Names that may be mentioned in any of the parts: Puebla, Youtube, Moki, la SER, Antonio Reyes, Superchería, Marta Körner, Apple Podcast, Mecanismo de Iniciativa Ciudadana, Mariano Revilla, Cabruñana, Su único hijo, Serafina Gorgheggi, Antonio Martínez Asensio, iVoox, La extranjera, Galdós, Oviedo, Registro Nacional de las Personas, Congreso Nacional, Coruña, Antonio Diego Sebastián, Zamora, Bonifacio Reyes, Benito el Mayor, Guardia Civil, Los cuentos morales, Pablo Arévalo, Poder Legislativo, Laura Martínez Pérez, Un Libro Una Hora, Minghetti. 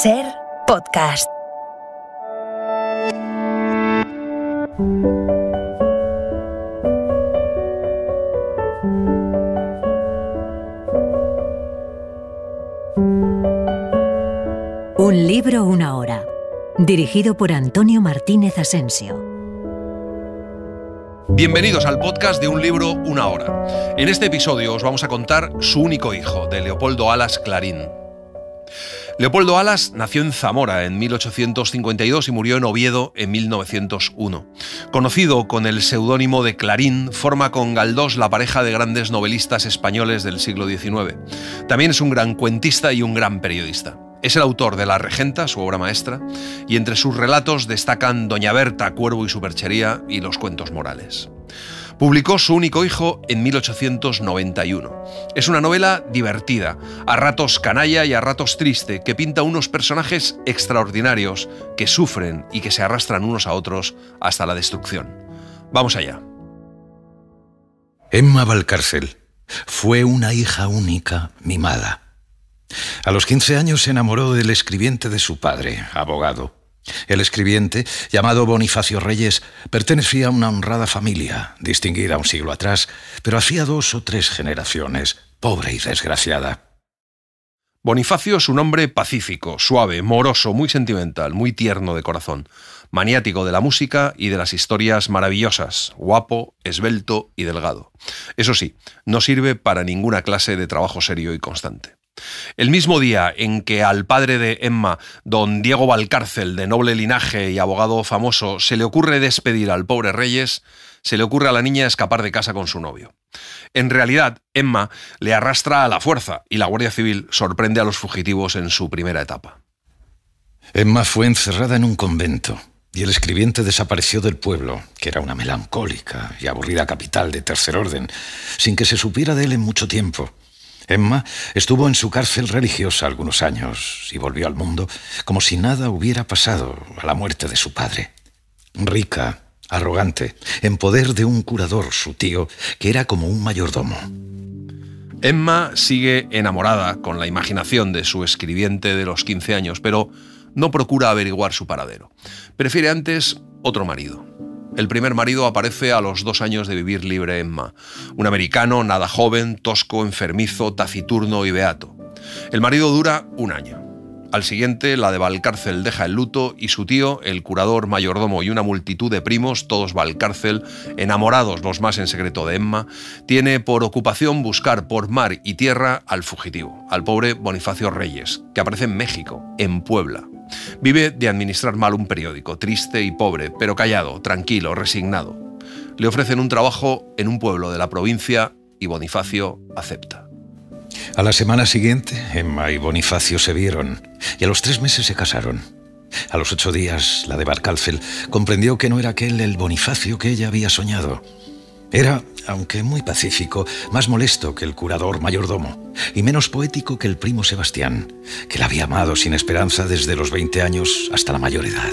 SER Podcast. Un libro, una hora. Dirigido por Antonio Martínez Asensio. Bienvenidos al podcast de Un Libro, Una Hora. En este episodio os vamos a contar Su único hijo, de Leopoldo Alas Clarín. Leopoldo Alas nació en Zamora en 1852 y murió en Oviedo en 1901. Conocido con el seudónimo de Clarín, forma con Galdós la pareja de grandes novelistas españoles del siglo XIX. También es un gran cuentista y un gran periodista. Es el autor de La Regenta, su obra maestra, y entre sus relatos destacan Doña Berta, Cuervo y Superchería y Los cuentos morales. Publicó Su único hijo en 1891. Es una novela divertida, a ratos canalla y a ratos triste, que pinta unos personajes extraordinarios que sufren y que se arrastran unos a otros hasta la destrucción. Vamos allá. Emma Valcárcel fue una hija única, mimada. A los 15 años se enamoró del escribiente de su padre, abogado. El escribiente, llamado Bonifacio Reyes, pertenecía a una honrada familia, distinguida un siglo atrás, pero hacía 2 o 3 generaciones, pobre y desgraciada. Bonifacio es un hombre pacífico, suave, moroso, muy sentimental, muy tierno de corazón, maniático de la música y de las historias maravillosas, guapo, esbelto y delgado. Eso sí, no sirve para ninguna clase de trabajo serio y constante. El mismo día en que al padre de Emma, don Diego Valcárcel, de noble linaje y abogado famoso, se le ocurre despedir al pobre Reyes, se le ocurre a la niña escapar de casa con su novio. En realidad, Emma le arrastra a la fuerza y la Guardia Civil sorprende a los fugitivos en su primera etapa. Emma fue encerrada en un convento y el escribiente desapareció del pueblo, que era una melancólica y aburrida capital de tercer orden, sin que se supiera de él en mucho tiempo. Emma estuvo en su cárcel religiosa algunos años y volvió al mundo como si nada hubiera pasado a la muerte de su padre. Rica, arrogante, en poder de un curador, su tío, que era como un mayordomo. Emma sigue enamorada con la imaginación de su escribiente de los 15 años, pero no procura averiguar su paradero. Prefiere antes otro marido. El primer marido aparece a los 2 años de vivir libre Emma. Un americano, nada joven, tosco, enfermizo, taciturno y beato. El marido dura 1 año. Al siguiente, la de Valcárcel deja el luto y su tío, el curador, mayordomo y una multitud de primos, todos Valcárcel, enamorados los más en secreto de Emma, tiene por ocupación buscar por mar y tierra al fugitivo, al pobre Bonifacio Reyes, que aparece en México, en Puebla. Vive de administrar mal un periódico, triste y pobre, pero callado, tranquilo, resignado. Le ofrecen un trabajo en un pueblo de la provincia y Bonifacio acepta. A la semana siguiente, Emma y Bonifacio se vieron y a los 3 meses se casaron. A los 8 días, la de Valcárcel comprendió que no era aquel el Bonifacio que ella había soñado. Era, aunque muy pacífico, más molesto que el curador mayordomo y menos poético que el primo Sebastián, que la había amado sin esperanza desde los 20 años hasta la mayor edad.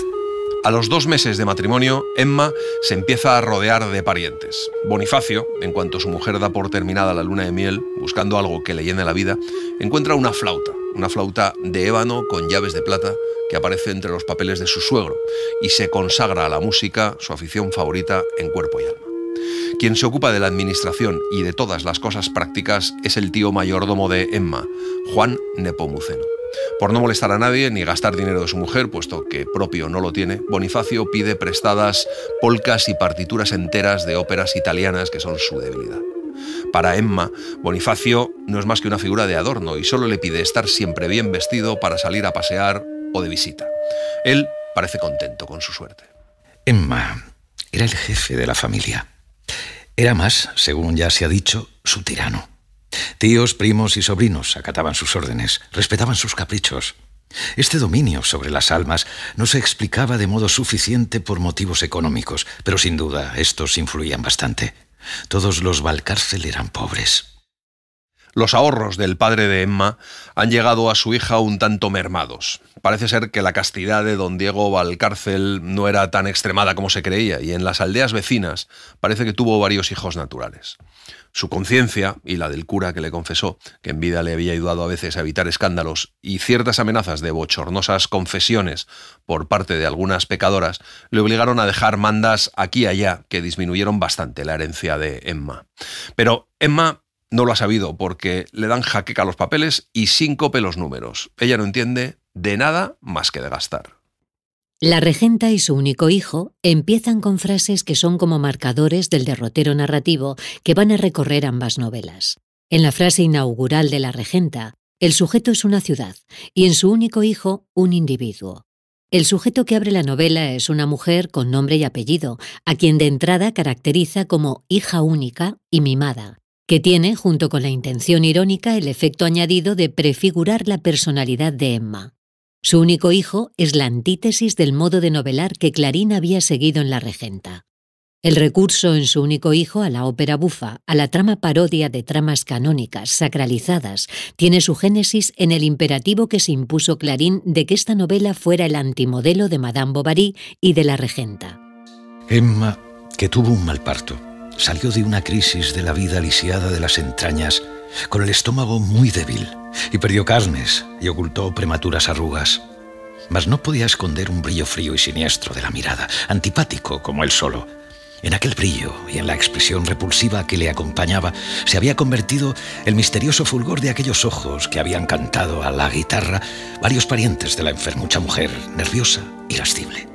A los 2 meses de matrimonio, Emma se empieza a rodear de parientes. Bonifacio, en cuanto su mujer da por terminada la luna de miel, buscando algo que le llene la vida, encuentra una flauta de ébano con llaves de plata que aparece entre los papeles de su suegro y se consagra a la música, su afición favorita, en cuerpo y alma. Quien se ocupa de la administración y de todas las cosas prácticas es el tío mayordomo de Emma, Juan Nepomuceno. Por no molestar a nadie ni gastar dinero de su mujer, puesto que propio no lo tiene, Bonifacio pide prestadas polcas y partituras enteras de óperas italianas que son su debilidad. Para Emma, Bonifacio no es más que una figura de adorno y solo le pide estar siempre bien vestido para salir a pasear o de visita. Él parece contento con su suerte. Emma era el jefe de la familia. Era más, según ya se ha dicho, su tirano. Tíos, primos y sobrinos acataban sus órdenes, respetaban sus caprichos. Este dominio sobre las almas no se explicaba de modo suficiente por motivos económicos, pero sin duda estos influían bastante. Todos los Valcárcel eran pobres. Los ahorros del padre de Emma han llegado a su hija un tanto mermados. Parece ser que la castidad de don Diego Valcárcel no era tan extremada como se creía, y en las aldeas vecinas parece que tuvo varios hijos naturales. Su conciencia, y la del cura que le confesó, que en vida le había ayudado a veces a evitar escándalos, y ciertas amenazas de bochornosas confesiones por parte de algunas pecadoras, le obligaron a dejar mandas aquí y allá que disminuyeron bastante la herencia de Emma. Pero Emma no lo ha sabido porque le dan jaqueca los papeles y síncope los números. Ella no entiende de nada más que de gastar. La regenta y su único hijo empiezan con frases que son como marcadores del derrotero narrativo que van a recorrer ambas novelas. En la frase inaugural de La regenta, el sujeto es una ciudad y en su único hijo, un individuo. El sujeto que abre la novela es una mujer con nombre y apellido, a quien de entrada caracteriza como hija única y mimada, que tiene, junto con la intención irónica, el efecto añadido de prefigurar la personalidad de Emma. Su único hijo es la antítesis del modo de novelar que Clarín había seguido en La regenta. El recurso en Su único hijo a la ópera bufa, a la trama parodia de tramas canónicas, sacralizadas, tiene su génesis en el imperativo que se impuso Clarín de que esta novela fuera el antimodelo de Madame Bovary y de La regenta. Emma, que tuvo un mal parto, salió de una crisis de la vida lisiada de las entrañas, con el estómago muy débil, y perdió carnes y ocultó prematuras arrugas. Mas no podía esconder un brillo frío y siniestro de la mirada, antipático como él solo. En aquel brillo y en la expresión repulsiva que le acompañaba se había convertido el misterioso fulgor de aquellos ojos que habían cantado a la guitarra varios parientes de la enfermucha mujer, nerviosa y irascible.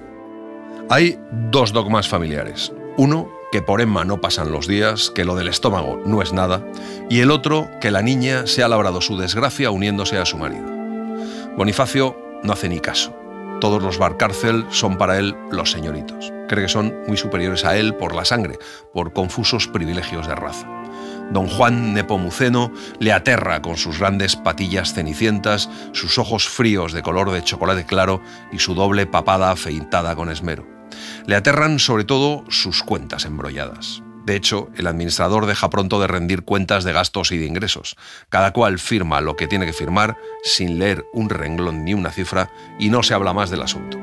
Hay dos dogmas familiares. Uno, que por Emma no pasan los días, que lo del estómago no es nada, y el otro, que la niña se ha labrado su desgracia uniéndose a su marido. Bonifacio no hace ni caso. Todos los Valcárcel son para él los señoritos. Cree que son muy superiores a él por la sangre, por confusos privilegios de raza. Don Juan Nepomuceno le aterra con sus grandes patillas cenicientas, sus ojos fríos de color de chocolate claro y su doble papada afeitada con esmero. Le aterran sobre todo sus cuentas embrolladas. De hecho, el administrador deja pronto de rendir cuentas de gastos y de ingresos. Cada cual firma lo que tiene que firmar sin leer un renglón ni una cifra y no se habla más del asunto.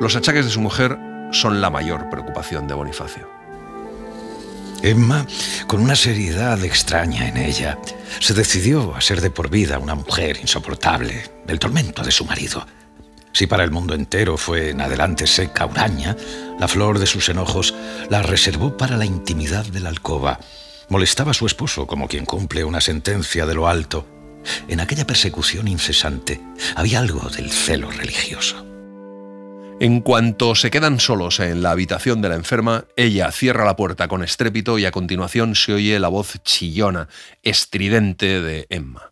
Los achaques de su mujer son la mayor preocupación de Bonifacio. Emma, con una seriedad extraña en ella, se decidió a ser de por vida una mujer insoportable del tormento de su marido. Si para el mundo entero fue en adelante seca, huraña, la flor de sus enojos la reservó para la intimidad de la alcoba. Molestaba a su esposo como quien cumple una sentencia de lo alto. En aquella persecución incesante había algo del celo religioso. En cuanto se quedan solos en la habitación de la enferma, ella cierra la puerta con estrépito y a continuación se oye la voz chillona, estridente de Emma.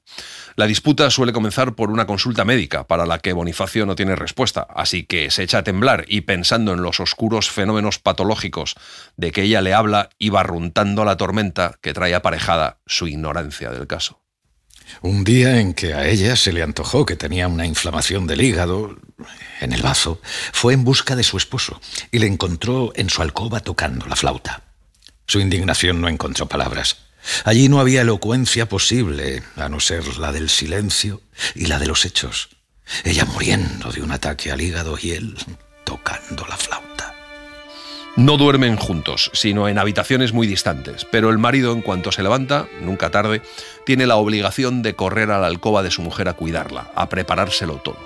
La disputa suele comenzar por una consulta médica, para la que Bonifacio no tiene respuesta, así que se echa a temblar y, pensando en los oscuros fenómenos patológicos de que ella le habla, y va runtando la tormenta que trae aparejada su ignorancia del caso. Un día en que a ella se le antojó que tenía una inflamación del hígado en el bazo, fue en busca de su esposo y le encontró en su alcoba tocando la flauta. Su indignación no encontró palabras. Allí no había elocuencia posible, a no ser la del silencio y la de los hechos. Ella muriendo de un ataque al hígado y él tocando la flauta. No duermen juntos, sino en habitaciones muy distantes, pero el marido, en cuanto se levanta, nunca tarde, tiene la obligación de correr a la alcoba de su mujer a cuidarla, a preparárselo todo.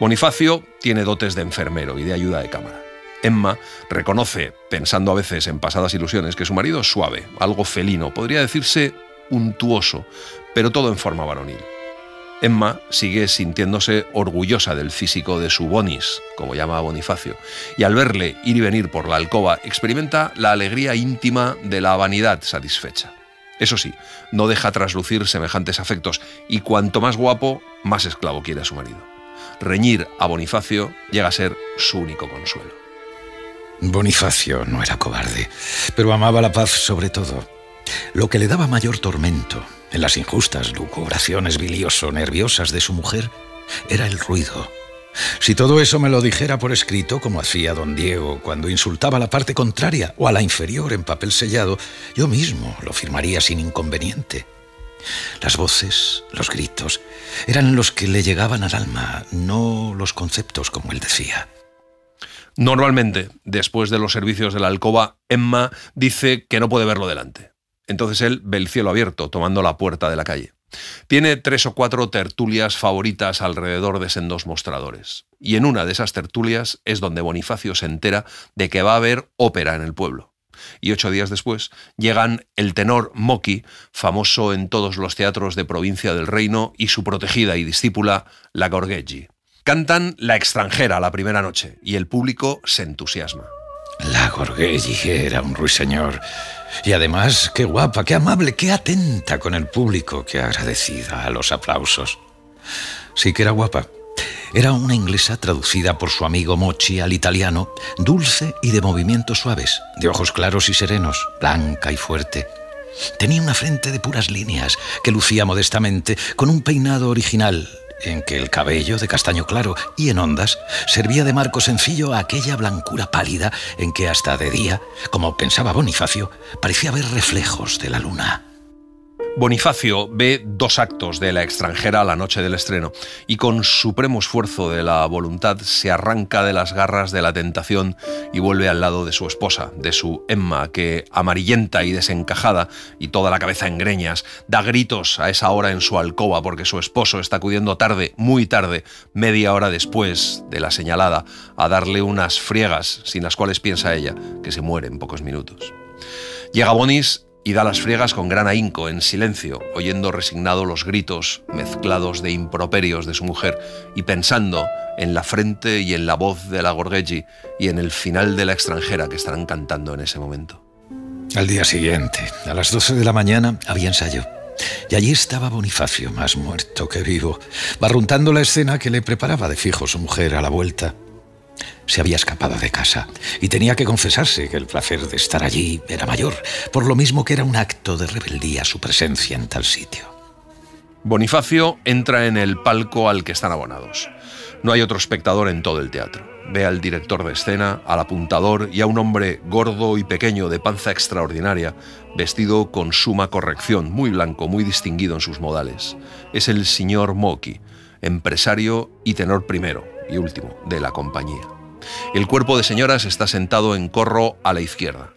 Bonifacio tiene dotes de enfermero y de ayuda de cámara. Emma reconoce, pensando a veces en pasadas ilusiones, que su marido es suave, algo felino, podría decirse untuoso, pero todo en forma varonil. Emma sigue sintiéndose orgullosa del físico de su Bonis, como llama a Bonifacio, y al verle ir y venir por la alcoba experimenta la alegría íntima de la vanidad satisfecha. Eso sí, no deja traslucir semejantes afectos y cuanto más guapo, más esclavo quiere a su marido. Reñir a Bonifacio llega a ser su único consuelo. Bonifacio no era cobarde, pero amaba la paz sobre todo. Lo que le daba mayor tormento en las injustas lucubraciones bilioso-nerviosas de su mujer era el ruido. Si todo eso me lo dijera por escrito, como hacía don Diego cuando insultaba a la parte contraria o a la inferior en papel sellado, yo mismo lo firmaría sin inconveniente. Las voces, los gritos, eran los que le llegaban al alma, no los conceptos, como él decía. Normalmente, después de los servicios de la alcoba, Emma dice que no puede verlo delante. Entonces él ve el cielo abierto, tomando la puerta de la calle. Tiene 3 o 4 tertulias favoritas alrededor de sendos mostradores. Y en una de esas tertulias es donde Bonifacio se entera de que va a haber ópera en el pueblo. Y 8 días después llegan el tenor Moki, famoso en todos los teatros de provincia del reino, y su protegida y discípula, la Gorgheggi. Cantan La extranjera la primera noche y el público se entusiasma. La Gorgheggi era un ruiseñor. Y además, qué guapa, qué amable, qué atenta con el público, qué agradecida a los aplausos. Sí que era guapa. Era una inglesa traducida por su amigo Mochi al italiano, dulce y de movimientos suaves, de ojos claros y serenos, blanca y fuerte. Tenía una frente de puras líneas que lucía modestamente, con un peinado original en que el cabello, de castaño claro y en ondas, servía de marco sencillo a aquella blancura pálida en que hasta de día, como pensaba Bonifacio, parecía ver reflejos de la luna. Bonifacio ve 2 actos de La extranjera a la noche del estreno y con supremo esfuerzo de la voluntad se arranca de las garras de la tentación y vuelve al lado de su esposa, de su Emma, que, amarillenta y desencajada y toda la cabeza en greñas, da gritos a esa hora en su alcoba porque su esposo está acudiendo tarde, muy tarde, media hora después de la señalada, a darle unas friegas sin las cuales piensa ella que se muere en pocos minutos. Llega Bonis y da las friegas con gran ahínco, en silencio, oyendo resignado los gritos mezclados de improperios de su mujer y pensando en la frente y en la voz de la Gorgheggi y en el final de La extranjera que estarán cantando en ese momento. Al día siguiente, a las 12 de la mañana, había ensayo. Y allí estaba Bonifacio, más muerto que vivo, barruntando la escena que le preparaba de fijo su mujer a la vuelta. Se había escapado de casa y tenía que confesarse que el placer de estar allí era mayor, por lo mismo que era un acto de rebeldía su presencia en tal sitio. Bonifacio entra en el palco al que están abonados. No hay otro espectador en todo el teatro. Ve al director de escena, al apuntador y a un hombre gordo y pequeño de panza extraordinaria, vestido con suma corrección, muy blanco, muy distinguido en sus modales. Es el señor Moki, empresario y tenor primero y último de la compañía. El cuerpo de señoras está sentado en corro a la izquierda.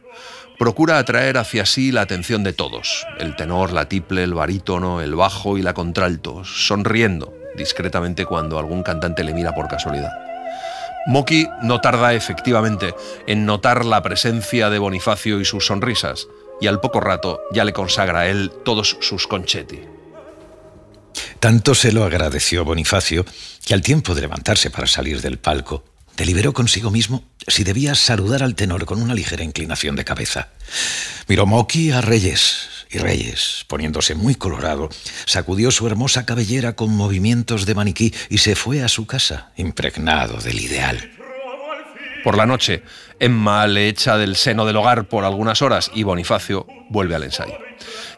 Procura atraer hacia sí la atención de todos, el tenor, la tiple, el barítono, el bajo y la contralto, sonriendo discretamente cuando algún cantante le mira por casualidad. Moki no tarda efectivamente en notar la presencia de Bonifacio y sus sonrisas, y al poco rato ya le consagra a él todos sus conchetti. Tanto se lo agradeció Bonifacio que al tiempo de levantarse para salir del palco, deliberó consigo mismo si debía saludar al tenor con una ligera inclinación de cabeza. Miró Moki a Reyes, y Reyes, poniéndose muy colorado, sacudió su hermosa cabellera con movimientos de maniquí y se fue a su casa, impregnado del ideal. Por la noche, Emma le echa del seno del hogar por algunas horas y Bonifacio vuelve al ensayo.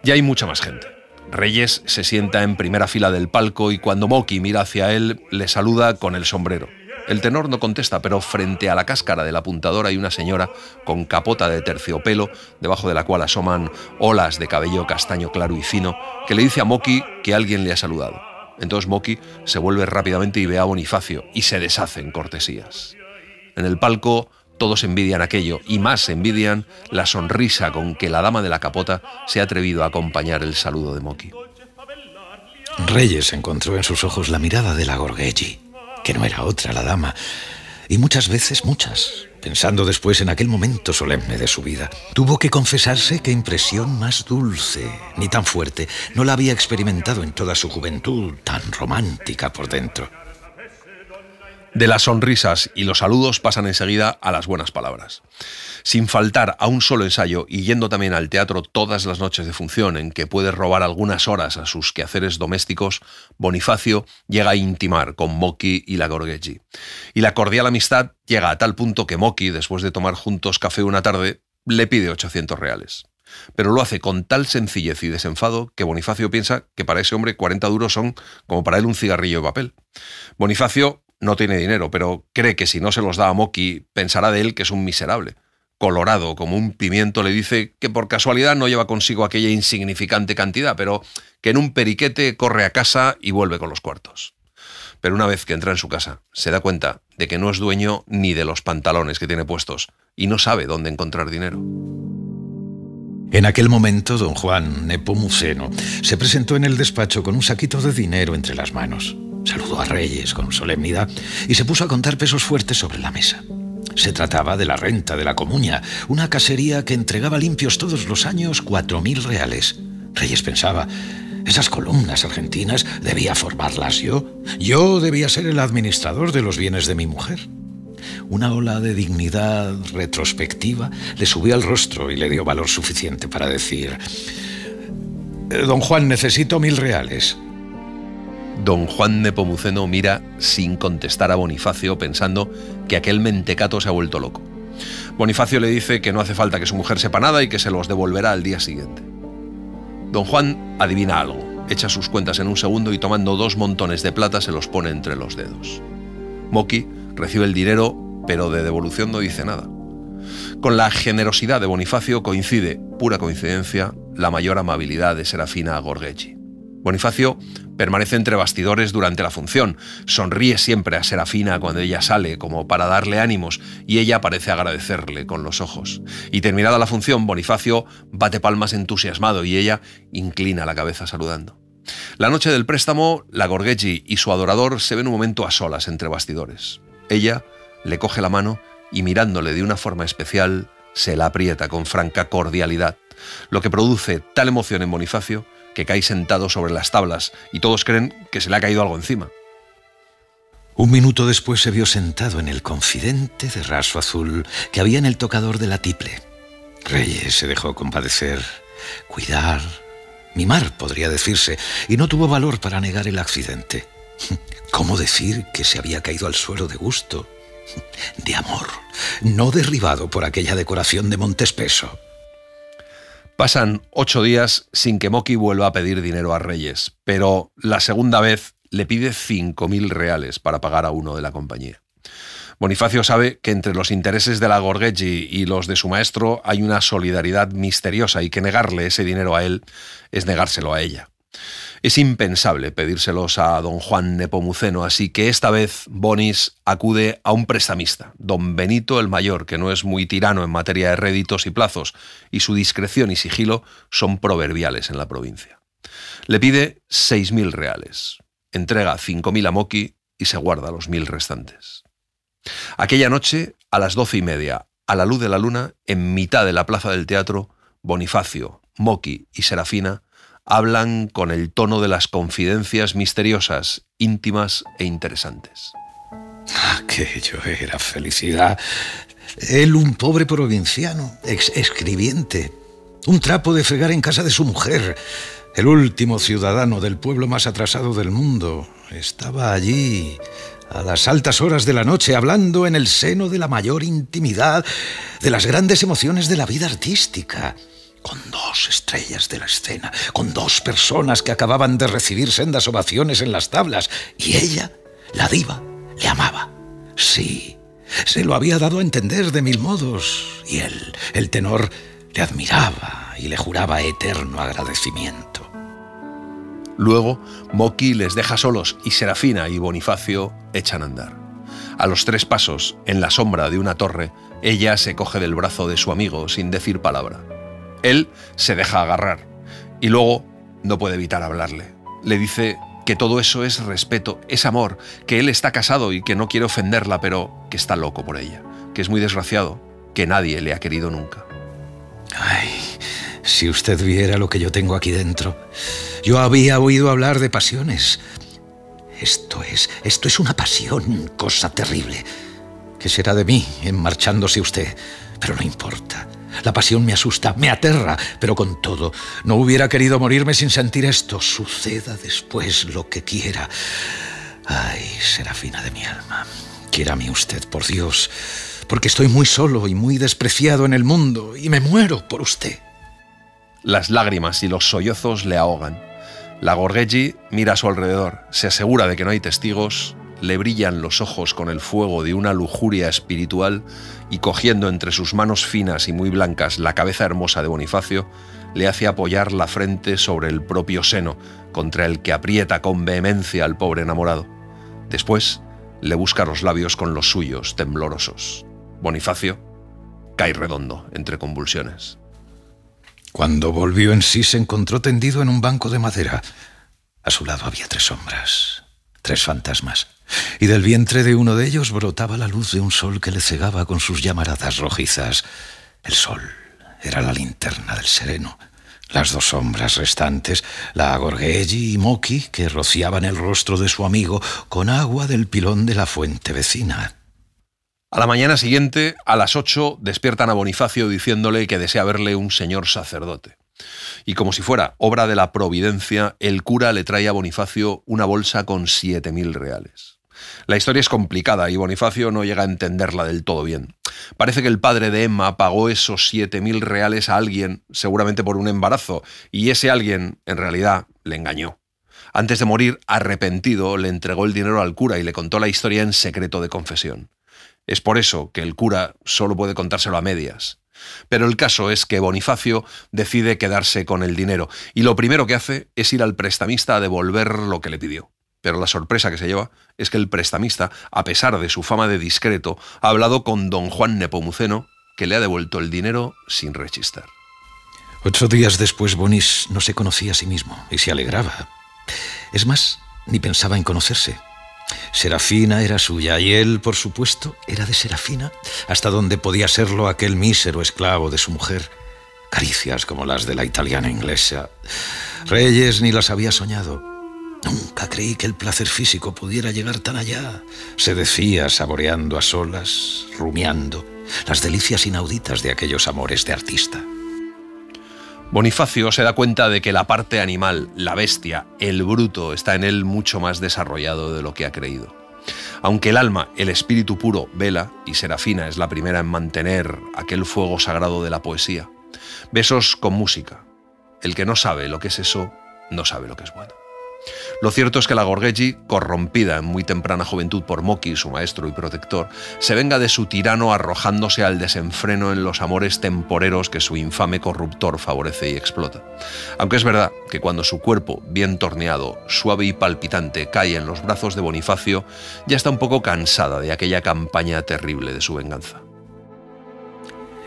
Ya hay mucha más gente. Reyes se sienta en primera fila del palco y cuando Moki mira hacia él, le saluda con el sombrero. El tenor no contesta, pero frente a la cáscara de la apuntadora hay una señora con capota de terciopelo, debajo de la cual asoman olas de cabello castaño claro y fino, que le dice a Moki que alguien le ha saludado. Entonces Moki se vuelve rápidamente y ve a Bonifacio y se deshacen cortesías. En el palco todos envidian aquello y más envidian la sonrisa con que la dama de la capota se ha atrevido a acompañar el saludo de Moki. Reyes encontró en sus ojos la mirada de la Gorgheggi, que no era otra la dama, y muchas veces, pensando después en aquel momento solemne de su vida, tuvo que confesarse que impresión más dulce, ni tan fuerte, no la había experimentado en toda su juventud, tan romántica por dentro. De las sonrisas y los saludos pasan enseguida a las buenas palabras. Sin faltar a un solo ensayo y yendo también al teatro todas las noches de función en que puede robar algunas horas a sus quehaceres domésticos, Bonifacio llega a intimar con Moki y la Gorgheggi. Y la cordial amistad llega a tal punto que Moki, después de tomar juntos café una tarde, le pide 800 reales. Pero lo hace con tal sencillez y desenfado que Bonifacio piensa que para ese hombre 40 duros son como para él un cigarrillo de papel. Bonifacio no tiene dinero, pero cree que si no se los da a Moki, pensará de él que es un miserable. colorado como un pimiento, le dice que por casualidad no lleva consigo aquella insignificante cantidad, pero que en un periquete corre a casa y vuelve con los cuartos. Pero una vez que entra en su casa, se da cuenta de que no es dueño ni de los pantalones que tiene puestos y no sabe dónde encontrar dinero. En aquel momento, don Juan Nepomuceno se presentó en el despacho con un saquito de dinero entre las manos. Saludó a Reyes con solemnidad y se puso a contar pesos fuertes sobre la mesa. Se trataba de la renta de la Comuña, una casería que entregaba limpios todos los años 4.000 reales. Reyes pensaba, esas columnas argentinas debía formarlas yo. Yo debía ser el administrador de los bienes de mi mujer. Una ola de dignidad retrospectiva le subió al rostro y le dio valor suficiente para decir, don Juan, necesito 1.000 reales. Don Juan Nepomuceno mira sin contestar a Bonifacio, pensando que aquel mentecato se ha vuelto loco. Bonifacio le dice que no hace falta que su mujer sepa nada y que se los devolverá al día siguiente. Don Juan adivina algo, echa sus cuentas en un segundo y tomando 2 montones de plata se los pone entre los dedos. Moki recibe el dinero, pero de devolución no dice nada. Con la generosidad de Bonifacio coincide, pura coincidencia, la mayor amabilidad de Serafina Gorgheggi. Bonifacio permanece entre bastidores durante la función, sonríe siempre a Serafina cuando ella sale, como para darle ánimos, y ella parece agradecerle con los ojos. Y terminada la función, Bonifacio bate palmas entusiasmado y ella inclina la cabeza saludando. La noche del préstamo, la Gorgheggi y su adorador se ven un momento a solas entre bastidores. Ella le coge la mano y, mirándole de una forma especial, se la aprieta con franca cordialidad, lo que produce tal emoción en Bonifacio que cae sentado sobre las tablas y todos creen que se le ha caído algo encima. Un minuto después se vio sentado en el confidente de raso azul que había en el tocador de la tiple. Reyes se dejó compadecer, cuidar, mimar, podría decirse, y no tuvo valor para negar el accidente. ¿Cómo decir que se había caído al suelo de gusto? De amor, no derribado por aquella decoración de Montespeso. Pasan 8 días sin que Moki vuelva a pedir dinero a Reyes, pero la segunda vez le pide 5.000 reales para pagar a uno de la compañía. Bonifacio sabe que entre los intereses de la Gorgheggi y los de su maestro hay una solidaridad misteriosa y que negarle ese dinero a él es negárselo a ella. Es impensable pedírselos a don Juan Nepomuceno, así que esta vez Bonis acude a un prestamista, don Benito el Mayor, que no es muy tirano en materia de réditos y plazos, y su discreción y sigilo son proverbiales en la provincia. Le pide 6.000 reales, entrega 5.000 a Moki y se guarda los 1.000 restantes. Aquella noche, a las 12:30, a la luz de la luna, en mitad de la plaza del teatro, Bonifacio, Moki y Serafina hablan con el tono de las confidencias misteriosas, íntimas e interesantes. Aquello era felicidad. Él, un pobre provinciano, escribiente, un trapo de fregar en casa de su mujer, el último ciudadano del pueblo más atrasado del mundo, estaba allí a las altas horas de la noche, hablando en el seno de la mayor intimidad de las grandes emociones de la vida artística, con 2 estrellas de la escena, con 2 personas que acababan de recibir sendas ovaciones en las tablas. Y ella, la diva, le amaba. Sí, se lo había dado a entender de 1000 modos. Y él, el tenor, le admiraba y le juraba eterno agradecimiento. Luego, Moki les deja solos y Serafina y Bonifacio echan a andar. A los 3 pasos, en la sombra de una torre, ella se coge del brazo de su amigo sin decir palabra. Él se deja agarrar y luego no puede evitar hablarle. Le dice que todo eso es respeto, es amor, que él está casado y que no quiere ofenderla, pero que está loco por ella, que es muy desgraciado, que nadie le ha querido nunca. Ay, si usted viera lo que yo tengo aquí dentro. Yo había oído hablar de pasiones. Esto es una pasión, cosa terrible. ¿Qué será de mí en marchándose usted? Pero no importa. La pasión me asusta, me aterra, pero con todo, no hubiera querido morirme sin sentir esto. Suceda después lo que quiera. Ay, Serafina de mi alma, quiérame usted, por Dios, porque estoy muy solo y muy despreciado en el mundo y me muero por usted. Las lágrimas y los sollozos le ahogan. La Gorgheggi mira a su alrededor, se asegura de que no hay testigos, le brillan los ojos con el fuego de una lujuria espiritual y cogiendo entre sus manos finas y muy blancas la cabeza hermosa de Bonifacio, le hace apoyar la frente sobre el propio seno, contra el que aprieta con vehemencia al pobre enamorado. Después le busca los labios con los suyos, temblorosos. Bonifacio cae redondo entre convulsiones. Cuando volvió en sí, se encontró tendido en un banco de madera. A su lado había tres sombras, tres fantasmas, y del vientre de uno de ellos brotaba la luz de un sol que le cegaba con sus llamaradas rojizas. El sol era la linterna del sereno. Las dos sombras restantes, la Gorgheggi y Moki, que rociaban el rostro de su amigo con agua del pilón de la fuente vecina. A la mañana siguiente, a las 8, despiertan a Bonifacio diciéndole que desea verle un señor sacerdote. Y como si fuera obra de la providencia, el cura le trae a Bonifacio una bolsa con 7.000 reales. La historia es complicada y Bonifacio no llega a entenderla del todo bien. Parece que el padre de Emma pagó esos 7.000 reales a alguien, seguramente por un embarazo, y ese alguien, en realidad, le engañó. Antes de morir, arrepentido, le entregó el dinero al cura y le contó la historia en secreto de confesión. Es por eso que el cura solo puede contárselo a medias. Pero el caso es que Bonifacio decide quedarse con el dinero y lo primero que hace es ir al prestamista a devolver lo que le pidió. Pero la sorpresa que se lleva es que el prestamista, a pesar de su fama de discreto, ha hablado con don Juan Nepomuceno, que le ha devuelto el dinero sin rechistar. 8 días después, Bonis no se conocía a sí mismo y se alegraba. Es más, ni pensaba en conocerse. Serafina era suya y él, por supuesto, era de Serafina, hasta donde podía serlo aquel mísero esclavo de su mujer. Caricias como las de la italiana inglesa. Reyes ni las había soñado. Nunca creí que el placer físico pudiera llegar tan allá, se decía saboreando a solas, rumiando las delicias inauditas de aquellos amores de artista. Bonifacio se da cuenta de que la parte animal, la bestia, el bruto, está en él mucho más desarrollado de lo que ha creído. Aunque el alma, el espíritu puro, vela, y Serafina es la primera en mantener aquel fuego sagrado de la poesía. Besos con música. El que no sabe lo que es eso, no sabe lo que es bueno. Lo cierto es que la Gorgheggi, corrompida en muy temprana juventud por Moki, su maestro y protector, se venga de su tirano arrojándose al desenfreno en los amores temporeros que su infame corruptor favorece y explota. Aunque es verdad que cuando su cuerpo, bien torneado, suave y palpitante, cae en los brazos de Bonifacio, ya está un poco cansada de aquella campaña terrible de su venganza.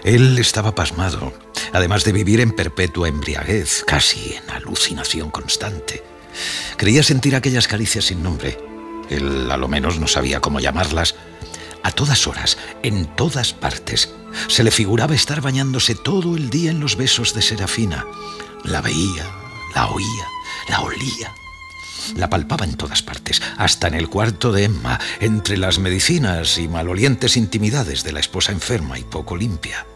Él estaba pasmado, además de vivir en perpetua embriaguez, casi en alucinación constante. Creía sentir aquellas caricias sin nombre. Él a lo menos no sabía cómo llamarlas. A todas horas, en todas partes, se le figuraba estar bañándose todo el día en los besos de Serafina. La veía, la oía, la olía. La palpaba en todas partes, hasta en el cuarto de Emma, entre las medicinas y malolientes intimidades de la esposa enferma y poco limpia.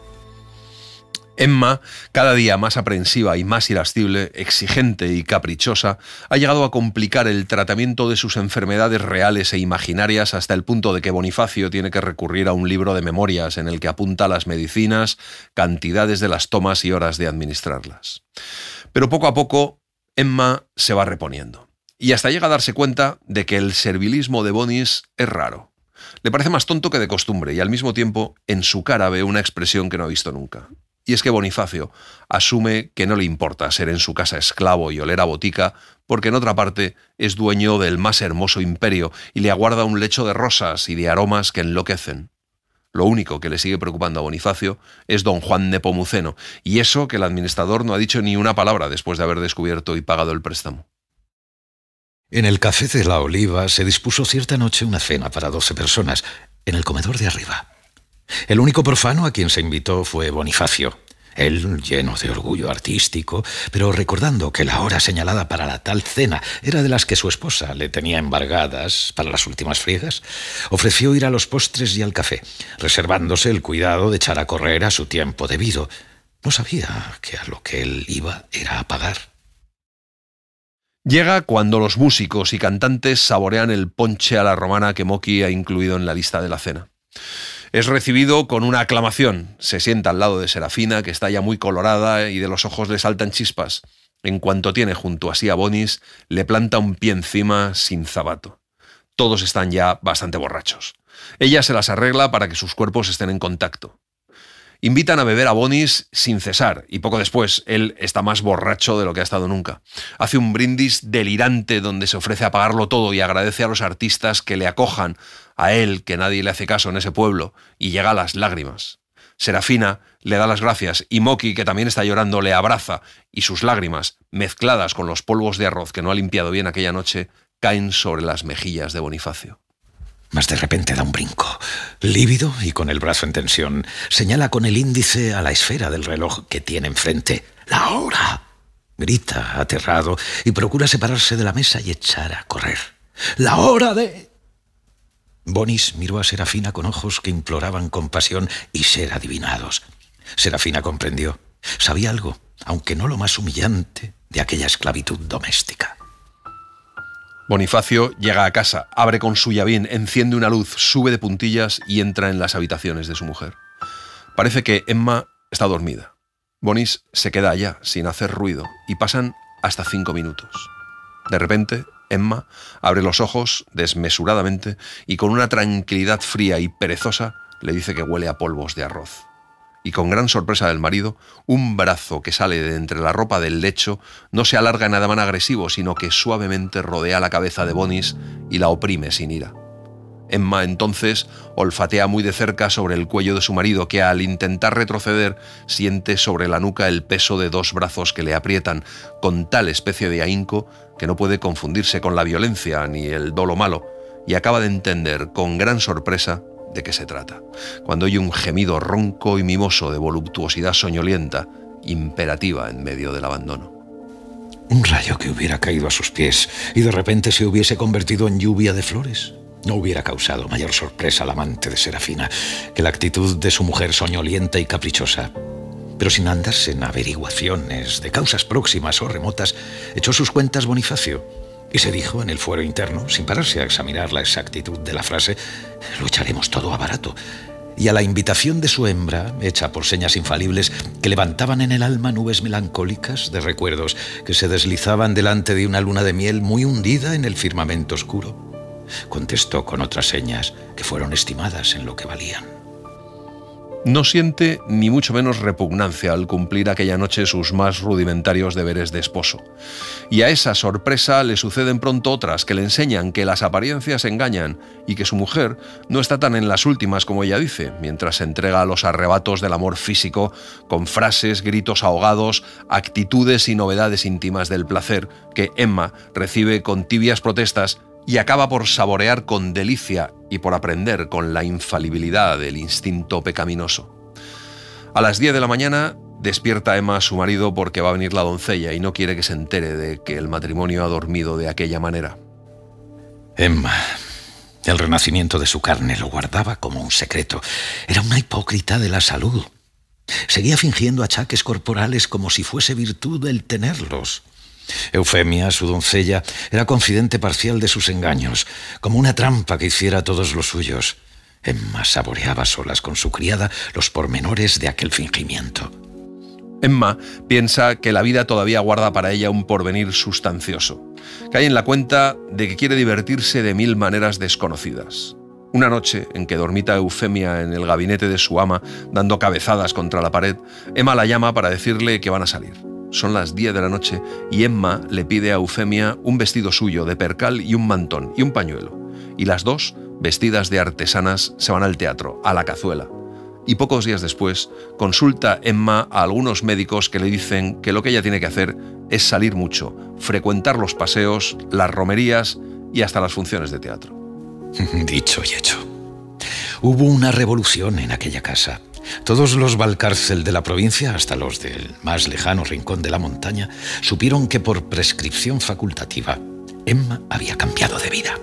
Emma, cada día más aprensiva y más irascible, exigente y caprichosa, ha llegado a complicar el tratamiento de sus enfermedades reales e imaginarias hasta el punto de que Bonifacio tiene que recurrir a un libro de memorias en el que apunta las medicinas, cantidades de las tomas y horas de administrarlas. Pero poco a poco, Emma se va reponiendo. Y hasta llega a darse cuenta de que el servilismo de Bonis es raro. Le parece más tonto que de costumbre y al mismo tiempo en su cara ve una expresión que no ha visto nunca. Y es que Bonifacio asume que no le importa ser en su casa esclavo y oler a botica, porque en otra parte es dueño del más hermoso imperio y le aguarda un lecho de rosas y de aromas que enloquecen. Lo único que le sigue preocupando a Bonifacio es don Juan Nepomuceno, y eso que el administrador no ha dicho ni una palabra después de haber descubierto y pagado el préstamo. En el café de La Oliva se dispuso cierta noche una cena para 12 personas, en el comedor de arriba. El único profano a quien se invitó fue Bonifacio. Él, lleno de orgullo artístico, pero recordando que la hora señalada para la tal cena era de las que su esposa le tenía embargadas para las últimas friegas, ofreció ir a los postres y al café, reservándose el cuidado de echar a correr a su tiempo debido. No sabía que a lo que él iba era a pagar. Llega cuando los músicos y cantantes saborean el ponche a la romana que Moki ha incluido en la lista de la cena. Es recibido con una aclamación. Se sienta al lado de Serafina, que está ya muy colorada y de los ojos le saltan chispas. En cuanto tiene junto a sí a Bonis, le planta un pie encima sin zapato. todos están ya bastante borrachos. Ella se las arregla para que sus cuerpos estén en contacto. Invitan a beber a Bonis sin cesar, y poco después él está más borracho de lo que ha estado nunca. Hace un brindis delirante donde se ofrece a pagarlo todo y agradece a los artistas que le acojan, a él, que nadie le hace caso en ese pueblo, y llega a las lágrimas. Serafina le da las gracias y Moki, que también está llorando, le abraza, y sus lágrimas, mezcladas con los polvos de arroz que no ha limpiado bien aquella noche, caen sobre las mejillas de Bonifacio. Mas de repente da un brinco, lívido y con el brazo en tensión. Señala con el índice a la esfera del reloj que tiene enfrente. ¡La hora! Grita, aterrado, y procura separarse de la mesa y echar a correr. ¡La hora de...! Bonis miró a Serafina con ojos que imploraban compasión y ser adivinados. Serafina comprendió. Sabía algo, aunque no lo más humillante, de aquella esclavitud doméstica. Bonifacio llega a casa, abre con su llavín, enciende una luz, sube de puntillas y entra en las habitaciones de su mujer. Parece que Emma está dormida. Bonis se queda allá, sin hacer ruido, y pasan hasta 5 minutos. De repente, Emma abre los ojos desmesuradamente y con una tranquilidad fría y perezosa le dice que huele a polvos de arroz. Y con gran sorpresa del marido, un brazo que sale de entre la ropa del lecho no se alarga en ademán agresivo, sino que suavemente rodea la cabeza de Bonis y la oprime sin ira. Emma entonces olfatea muy de cerca sobre el cuello de su marido, que al intentar retroceder siente sobre la nuca el peso de 2 brazos que le aprietan con tal especie de ahínco que no puede confundirse con la violencia ni el dolo malo, y acaba de entender con gran sorpresa de qué se trata, cuando oye un gemido ronco y mimoso de voluptuosidad soñolienta, imperativa en medio del abandono. Un rayo que hubiera caído a sus pies y de repente se hubiese convertido en lluvia de flores no hubiera causado mayor sorpresa al amante de Serafina que la actitud de su mujer soñolienta y caprichosa. Pero sin andarse en averiguaciones de causas próximas o remotas, echó sus cuentas Bonifacio y se dijo en el fuero interno, sin pararse a examinar la exactitud de la frase: lo echaremos todo a barato. Y a la invitación de su hembra, hecha por señas infalibles que levantaban en el alma nubes melancólicas de recuerdos que se deslizaban delante de una luna de miel muy hundida en el firmamento oscuro, contestó con otras señas que fueron estimadas en lo que valían. No siente ni mucho menos repugnancia al cumplir aquella noche sus más rudimentarios deberes de esposo. Y a esa sorpresa le suceden pronto otras que le enseñan que las apariencias engañan y que su mujer no está tan en las últimas como ella dice, mientras se entrega a los arrebatos del amor físico con frases, gritos ahogados, actitudes y novedades íntimas del placer que Emma recibe con tibias protestas y acaba por saborear con delicia y por aprender con la infalibilidad del instinto pecaminoso. A las 10 de la mañana despierta Emma a su marido porque va a venir la doncella y no quiere que se entere de que el matrimonio ha dormido de aquella manera. Emma, el renacimiento de su carne, lo guardaba como un secreto. Era una hipócrita de la salud. Seguía fingiendo achaques corporales como si fuese virtud el tenerlos. Eufemia, su doncella, era confidente parcial de sus engaños, como una trampa que hiciera a todos los suyos. Emma saboreaba solas con su criada los pormenores de aquel fingimiento. Emma piensa que la vida todavía guarda para ella un porvenir sustancioso. Cae en la cuenta de que quiere divertirse de 1000 maneras desconocidas. Una noche en que dormita Eufemia en el gabinete de su ama, dando cabezadas contra la pared, Emma la llama para decirle que van a salir. Son las 10 de la noche y Emma le pide a Eufemia un vestido suyo de percal y un mantón y un pañuelo. Y las dos, vestidas de artesanas, se van al teatro, a la Cazuela. Y pocos días después, consulta Emma a algunos médicos que le dicen que lo que ella tiene que hacer es salir mucho, frecuentar los paseos, las romerías y hasta las funciones de teatro. Dicho y hecho. Hubo una revolución en aquella casa. Todos los Valcárcel de la provincia, hasta los del más lejano rincón de la montaña, supieron que por prescripción facultativa Emma había cambiado de vida.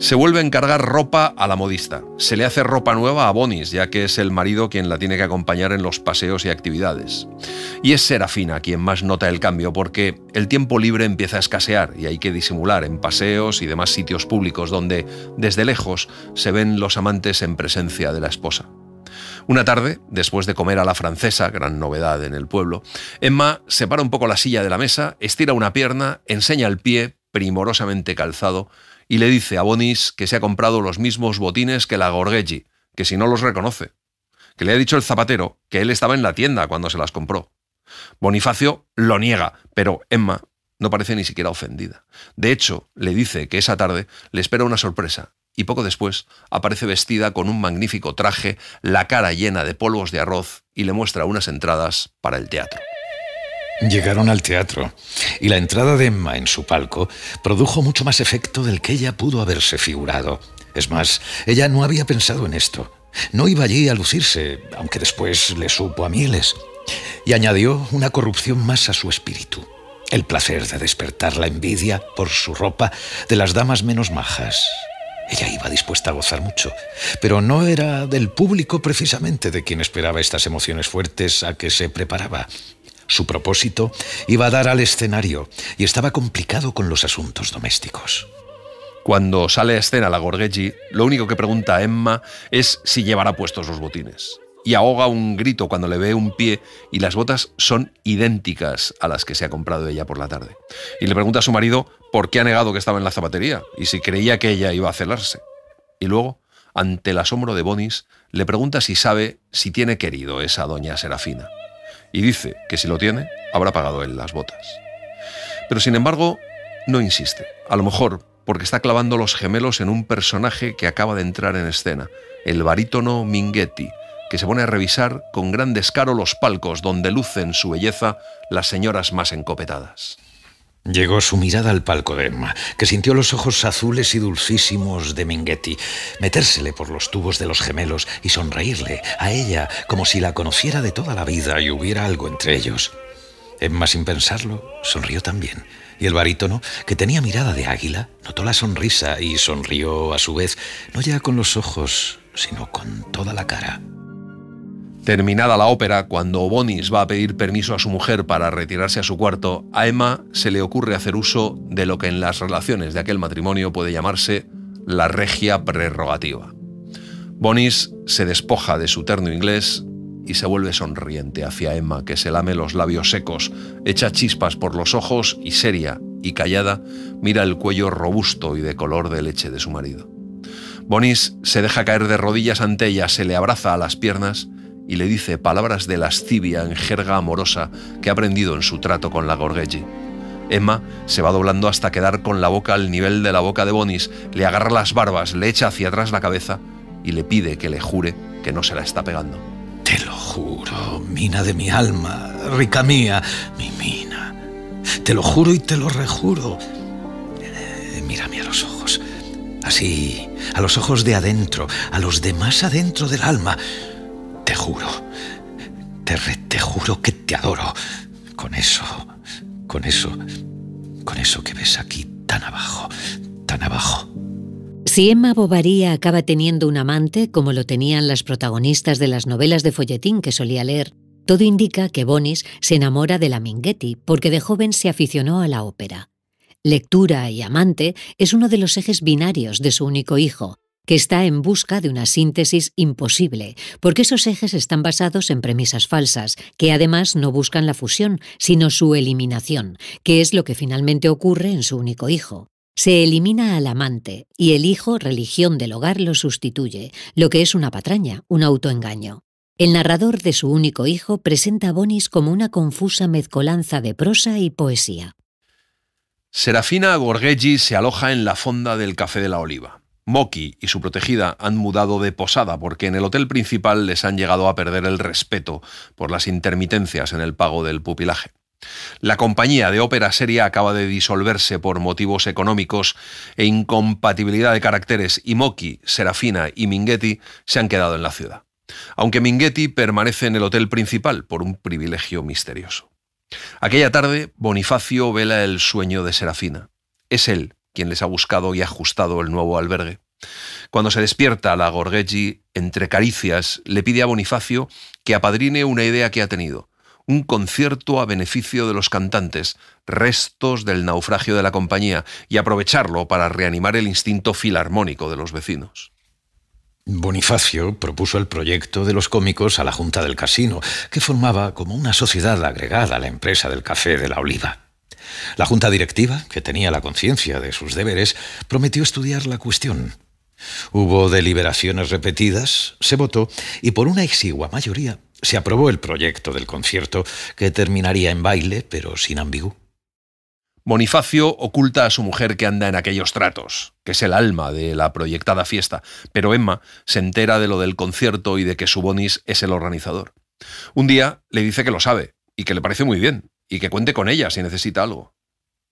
Se vuelve a encargar ropa a la modista. Se le hace ropa nueva a Bonis, ya que es el marido quien la tiene que acompañar en los paseos y actividades. Y es Serafina quien más nota el cambio, porque el tiempo libre empieza a escasear y hay que disimular en paseos y demás sitios públicos donde, desde lejos, se ven los amantes en presencia de la esposa. Una tarde, después de comer a la francesa, gran novedad en el pueblo, Emma separa un poco la silla de la mesa, estira una pierna, enseña el pie, primorosamente calzado, y le dice a Bonis que se ha comprado los mismos botines que la Gorgheggi, que si no los reconoce, que le ha dicho el zapatero que él estaba en la tienda cuando se las compró. Bonifacio lo niega, pero Emma no parece ni siquiera ofendida. De hecho, le dice que esa tarde le espera una sorpresa, y poco después aparece vestida con un magnífico traje, la cara llena de polvos de arroz, y le muestra unas entradas para el teatro. Llegaron al teatro, y la entrada de Emma en su palco produjo mucho más efecto del que ella pudo haberse figurado. Es más, ella no había pensado en esto. No iba allí a lucirse, aunque después le supo a mieles. Y añadió una corrupción más a su espíritu. El placer de despertar la envidia por su ropa de las damas menos majas. Ella iba dispuesta a gozar mucho, pero no era del público precisamente de quien esperaba estas emociones fuertes a que se preparaba. Su propósito iba a dar al escenario y estaba complicado con los asuntos domésticos. Cuando sale a escena la Gorgheggi, lo único que pregunta a Emma es si llevará puestos los botines. Y ahoga un grito cuando le ve un pie, y las botas son idénticas a las que se ha comprado ella por la tarde. Y le pregunta a su marido por qué ha negado que estaba en la zapatería y si creía que ella iba a celarse. Y luego, ante el asombro de Bonis, le pregunta si sabe si tiene querido esa doña Serafina. Y dice que si lo tiene, habrá pagado él las botas. Pero sin embargo, no insiste. A lo mejor porque está clavando los gemelos en un personaje que acaba de entrar en escena, el barítono Minghetti, que se pone a revisar con gran descaro los palcos donde lucen su belleza las señoras más encopetadas. Llegó su mirada al palco de Emma, que sintió los ojos azules y dulcísimos de Minghetti metérsele por los tubos de los gemelos y sonreírle a ella como si la conociera de toda la vida y hubiera algo entre ellos. Emma, sin pensarlo, sonrió también, y el barítono, que tenía mirada de águila, notó la sonrisa y sonrió a su vez, no ya con los ojos, sino con toda la cara. Terminada la ópera, cuando Bonis va a pedir permiso a su mujer para retirarse a su cuarto, a Emma se le ocurre hacer uso de lo que en las relaciones de aquel matrimonio puede llamarse la regia prerrogativa. Bonis se despoja de su terno inglés y se vuelve sonriente hacia Emma, que se lame los labios secos, echa chispas por los ojos y, seria y callada, mira el cuello robusto y de color de leche de su marido. Bonis se deja caer de rodillas ante ella, se le abraza a las piernas y le dice palabras de lascivia en jerga amorosa que ha aprendido en su trato con la Gorgheggi. Emma se va doblando hasta quedar con la boca al nivel de la boca de Bonis, le agarra las barbas, le echa hacia atrás la cabeza y le pide que le jure que no se la está pegando. Te lo juro, mina de mi alma, rica mía, mi mina. Te lo juro y te lo rejuro. Mírame a los ojos. Así, a los ojos de adentro, a los de más adentro del alma. Te juro, te juro que te adoro. Con eso que ves aquí tan abajo, tan abajo. Si Emma Bovary acaba teniendo un amante, como lo tenían las protagonistas de las novelas de folletín que solía leer, todo indica que Bonis se enamora de la Minghetti, porque de joven se aficionó a la ópera. Lectura y amante es uno de los ejes binarios de Su único hijo, que está en busca de una síntesis imposible, porque esos ejes están basados en premisas falsas, que además no buscan la fusión, sino su eliminación, que es lo que finalmente ocurre en Su único hijo. Se elimina al amante, y el hijo, religión del hogar, lo sustituye, lo que es una patraña, un autoengaño. El narrador de Su único hijo presenta a Bonis como una confusa mezcolanza de prosa y poesía. Serafina Gorgheggi se aloja en la fonda del Café de la Oliva. Moki y su protegida han mudado de posada porque en el hotel principal les han llegado a perder el respeto por las intermitencias en el pago del pupilaje. La compañía de ópera seria acaba de disolverse por motivos económicos e incompatibilidad de caracteres y Moki, Serafina y Minghetti se han quedado en la ciudad, aunque Minghetti permanece en el hotel principal por un privilegio misterioso. Aquella tarde, Bonifacio vela el sueño de Serafina. Es él quien les ha buscado y ajustado el nuevo albergue. Cuando se despierta, la Gorgheggi, entre caricias, le pide a Bonifacio que apadrine una idea que ha tenido, un concierto a beneficio de los cantantes, restos del naufragio de la compañía, y aprovecharlo para reanimar el instinto filarmónico de los vecinos. Bonifacio propuso el proyecto de los cómicos a la Junta del Casino, que formaba como una sociedad agregada a la empresa del Café de la Oliva. La Junta Directiva, que tenía la conciencia de sus deberes, prometió estudiar la cuestión. Hubo deliberaciones repetidas, se votó y por una exigua mayoría se aprobó el proyecto del concierto, que terminaría en baile, pero sin ambigú. Bonifacio oculta a su mujer que anda en aquellos tratos, que es el alma de la proyectada fiesta, pero Emma se entera de lo del concierto y de que su Bonis es el organizador. Un día le dice que lo sabe y que le parece muy bien y que cuente con ella si necesita algo.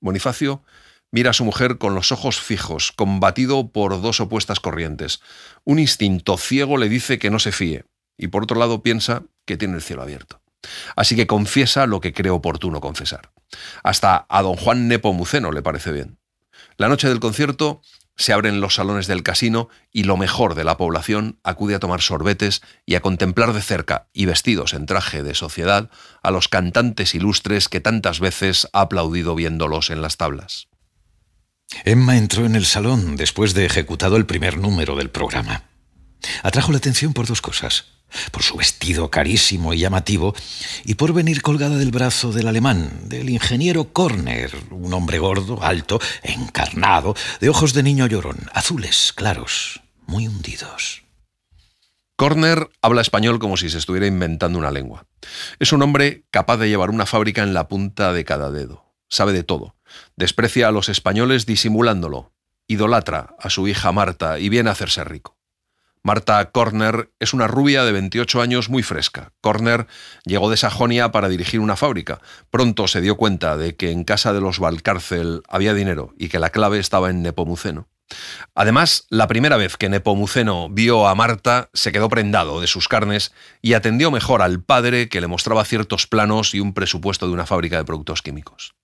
Bonifacio mira a su mujer con los ojos fijos, combatido por dos opuestas corrientes. Un instinto ciego le dice que no se fíe y por otro lado piensa que tiene el cielo abierto. Así que confiesa lo que cree oportuno confesar. Hasta a don Juan Nepomuceno le parece bien. La noche del concierto se abren los salones del casino y lo mejor de la población acude a tomar sorbetes y a contemplar de cerca, y vestidos en traje de sociedad, a los cantantes ilustres que tantas veces ha aplaudido viéndolos en las tablas. Emma entró en el salón después de ejecutado el primer número del programa. Atrajo la atención por dos cosas: por su vestido carísimo y llamativo y por venir colgada del brazo del alemán, del ingeniero Körner, un hombre gordo, alto, encarnado, de ojos de niño llorón, azules, claros, muy hundidos. Körner habla español como si se estuviera inventando una lengua. Es un hombre capaz de llevar una fábrica en la punta de cada dedo. Sabe de todo. Desprecia a los españoles disimulándolo. Idolatra a su hija Marta y viene a hacerse rico. Marta Körner es una rubia de 28 años muy fresca. Körner llegó de Sajonia para dirigir una fábrica. Pronto se dio cuenta de que en casa de los Valcárcel había dinero y que la clave estaba en Nepomuceno. Además, la primera vez que Nepomuceno vio a Marta, se quedó prendado de sus carnes y atendió mejor al padre, que le mostraba ciertos planos y un presupuesto de una fábrica de productos químicos.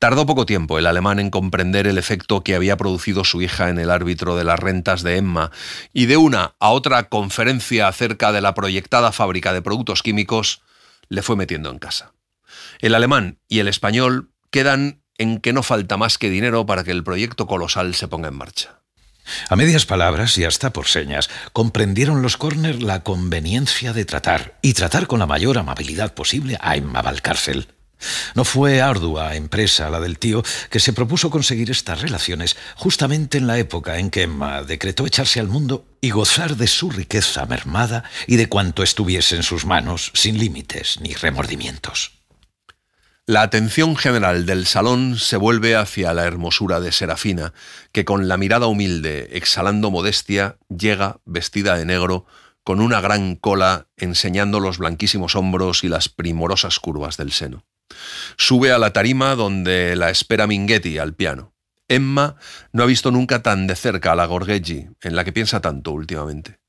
Tardó poco tiempo el alemán en comprender el efecto que había producido su hija en el árbitro de las rentas de Emma, y de una a otra conferencia acerca de la proyectada fábrica de productos químicos le fue metiendo en casa. El alemán y el español quedan en que no falta más que dinero para que el proyecto colosal se ponga en marcha. A medias palabras y hasta por señas, comprendieron los Körner la conveniencia de tratar, y tratar con la mayor amabilidad posible, a Emma Valcárcel. No fue ardua empresa la del tío, que se propuso conseguir estas relaciones justamente en la época en que Emma decretó echarse al mundo y gozar de su riqueza mermada y de cuanto estuviese en sus manos, sin límites ni remordimientos. La atención general del salón se vuelve hacia la hermosura de Serafina, que con la mirada humilde, exhalando modestia, llega vestida de negro, con una gran cola enseñando los blanquísimos hombros y las primorosas curvas del seno. Sube a la tarima donde la espera Minghetti al piano. Emma no ha visto nunca tan de cerca a la Gorgheggi, en la que piensa tanto últimamente.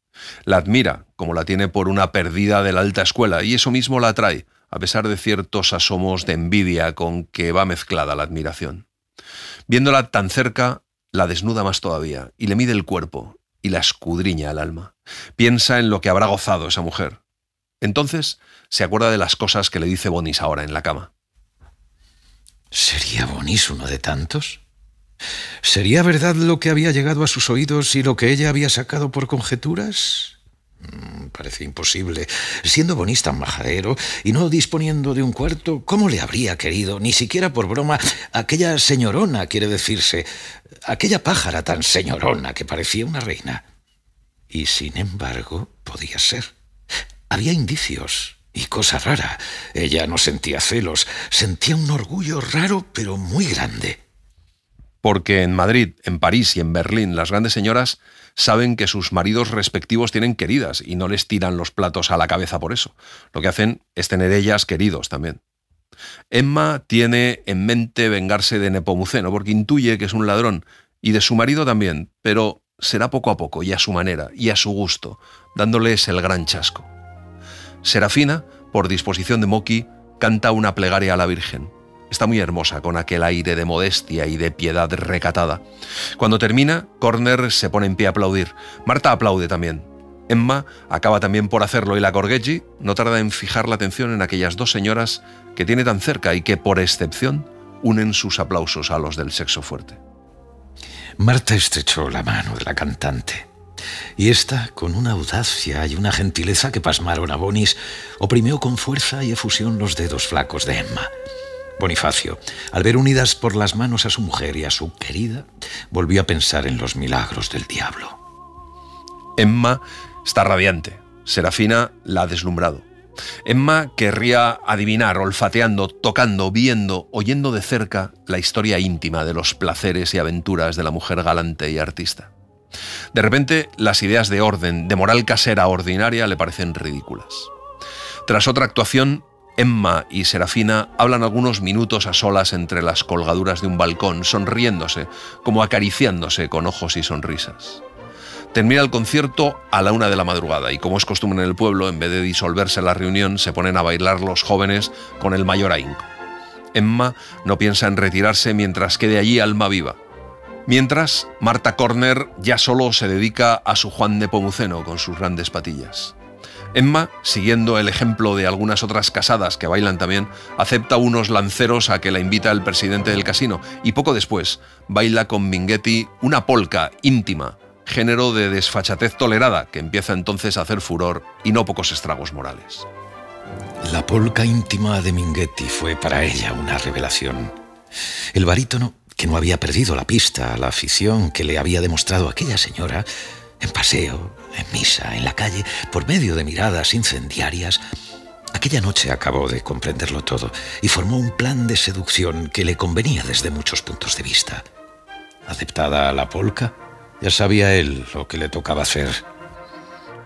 La admira, como la tiene por una perdida de la alta escuela, y eso mismo la atrae, a pesar de ciertos asomos de envidia con que va mezclada la admiración. Viéndola tan cerca, la desnuda más todavía, y le mide el cuerpo, y la escudriña el alma. Piensa en lo que habrá gozado esa mujer. Entonces se acuerda de las cosas que le dice Bonis ahora en la cama. ¿Sería Bonis uno de tantos? ¿Sería verdad lo que había llegado a sus oídos y lo que ella había sacado por conjeturas? Parece imposible. Siendo Bonis tan majadero y no disponiendo de un cuarto, ¿cómo le habría querido, ni siquiera por broma, aquella señorona, quiere decirse, aquella pájara tan señorona que parecía una reina? Y sin embargo, podía ser. Había indicios, y cosa rara. Ella no sentía celos, sentía un orgullo raro, pero muy grande. Porque en Madrid, en París y en Berlín, las grandes señoras saben que sus maridos respectivos tienen queridas y no les tiran los platos a la cabeza por eso. Lo que hacen es tener ellas queridos también. Emma tiene en mente vengarse de Nepomuceno porque intuye que es un ladrón, y de su marido también, pero será poco a poco y a su manera y a su gusto, dándoles el gran chasco. Serafina, por disposición de Moki, canta una plegaria a la Virgen. Está muy hermosa, con aquel aire de modestia y de piedad recatada. Cuando termina, Körner se pone en pie a aplaudir. Marta aplaude también. Emma acaba también por hacerlo, y la Gorgheggi no tarda en fijar la atención en aquellas dos señoras que tiene tan cerca y que, por excepción, unen sus aplausos a los del sexo fuerte. Marta estrechó la mano de la cantante. Y ésta, con una audacia y una gentileza que pasmaron a Bonis, oprimió con fuerza y efusión los dedos flacos de Emma. Bonifacio, al ver unidas por las manos a su mujer y a su querida, volvió a pensar en los milagros del diablo. Emma está radiante. Serafina la ha deslumbrado. Emma querría adivinar, olfateando, tocando, viendo, oyendo de cerca la historia íntima de los placeres y aventuras de la mujer galante y artista. De repente, las ideas de orden, de moral casera ordinaria, le parecen ridículas. Tras otra actuación, Emma y Serafina hablan algunos minutos a solas entre las colgaduras de un balcón, sonriéndose, como acariciándose con ojos y sonrisas. Termina el concierto a la 1 de la madrugada y, como es costumbre en el pueblo, en vez de disolverse la reunión, se ponen a bailar los jóvenes con el mayor ahínco. Emma no piensa en retirarse mientras quede allí alma viva. Mientras, Marta Körner ya solo se dedica a su Juan Nepomuceno con sus grandes patillas. Emma, siguiendo el ejemplo de algunas otras casadas que bailan también, acepta unos lanceros a que la invita el presidente del casino y poco después baila con Minghetti una polca íntima, género de desfachatez tolerada, que empieza entonces a hacer furor y no pocos estragos morales. La polca íntima de Minghetti fue para ella una revelación. El barítono, que no había perdido la pista a la afición que le había demostrado aquella señora, en paseo, en misa, en la calle, por medio de miradas incendiarias, aquella noche acabó de comprenderlo todo y formó un plan de seducción que le convenía desde muchos puntos de vista. Aceptada la polca, ya sabía él lo que le tocaba hacer.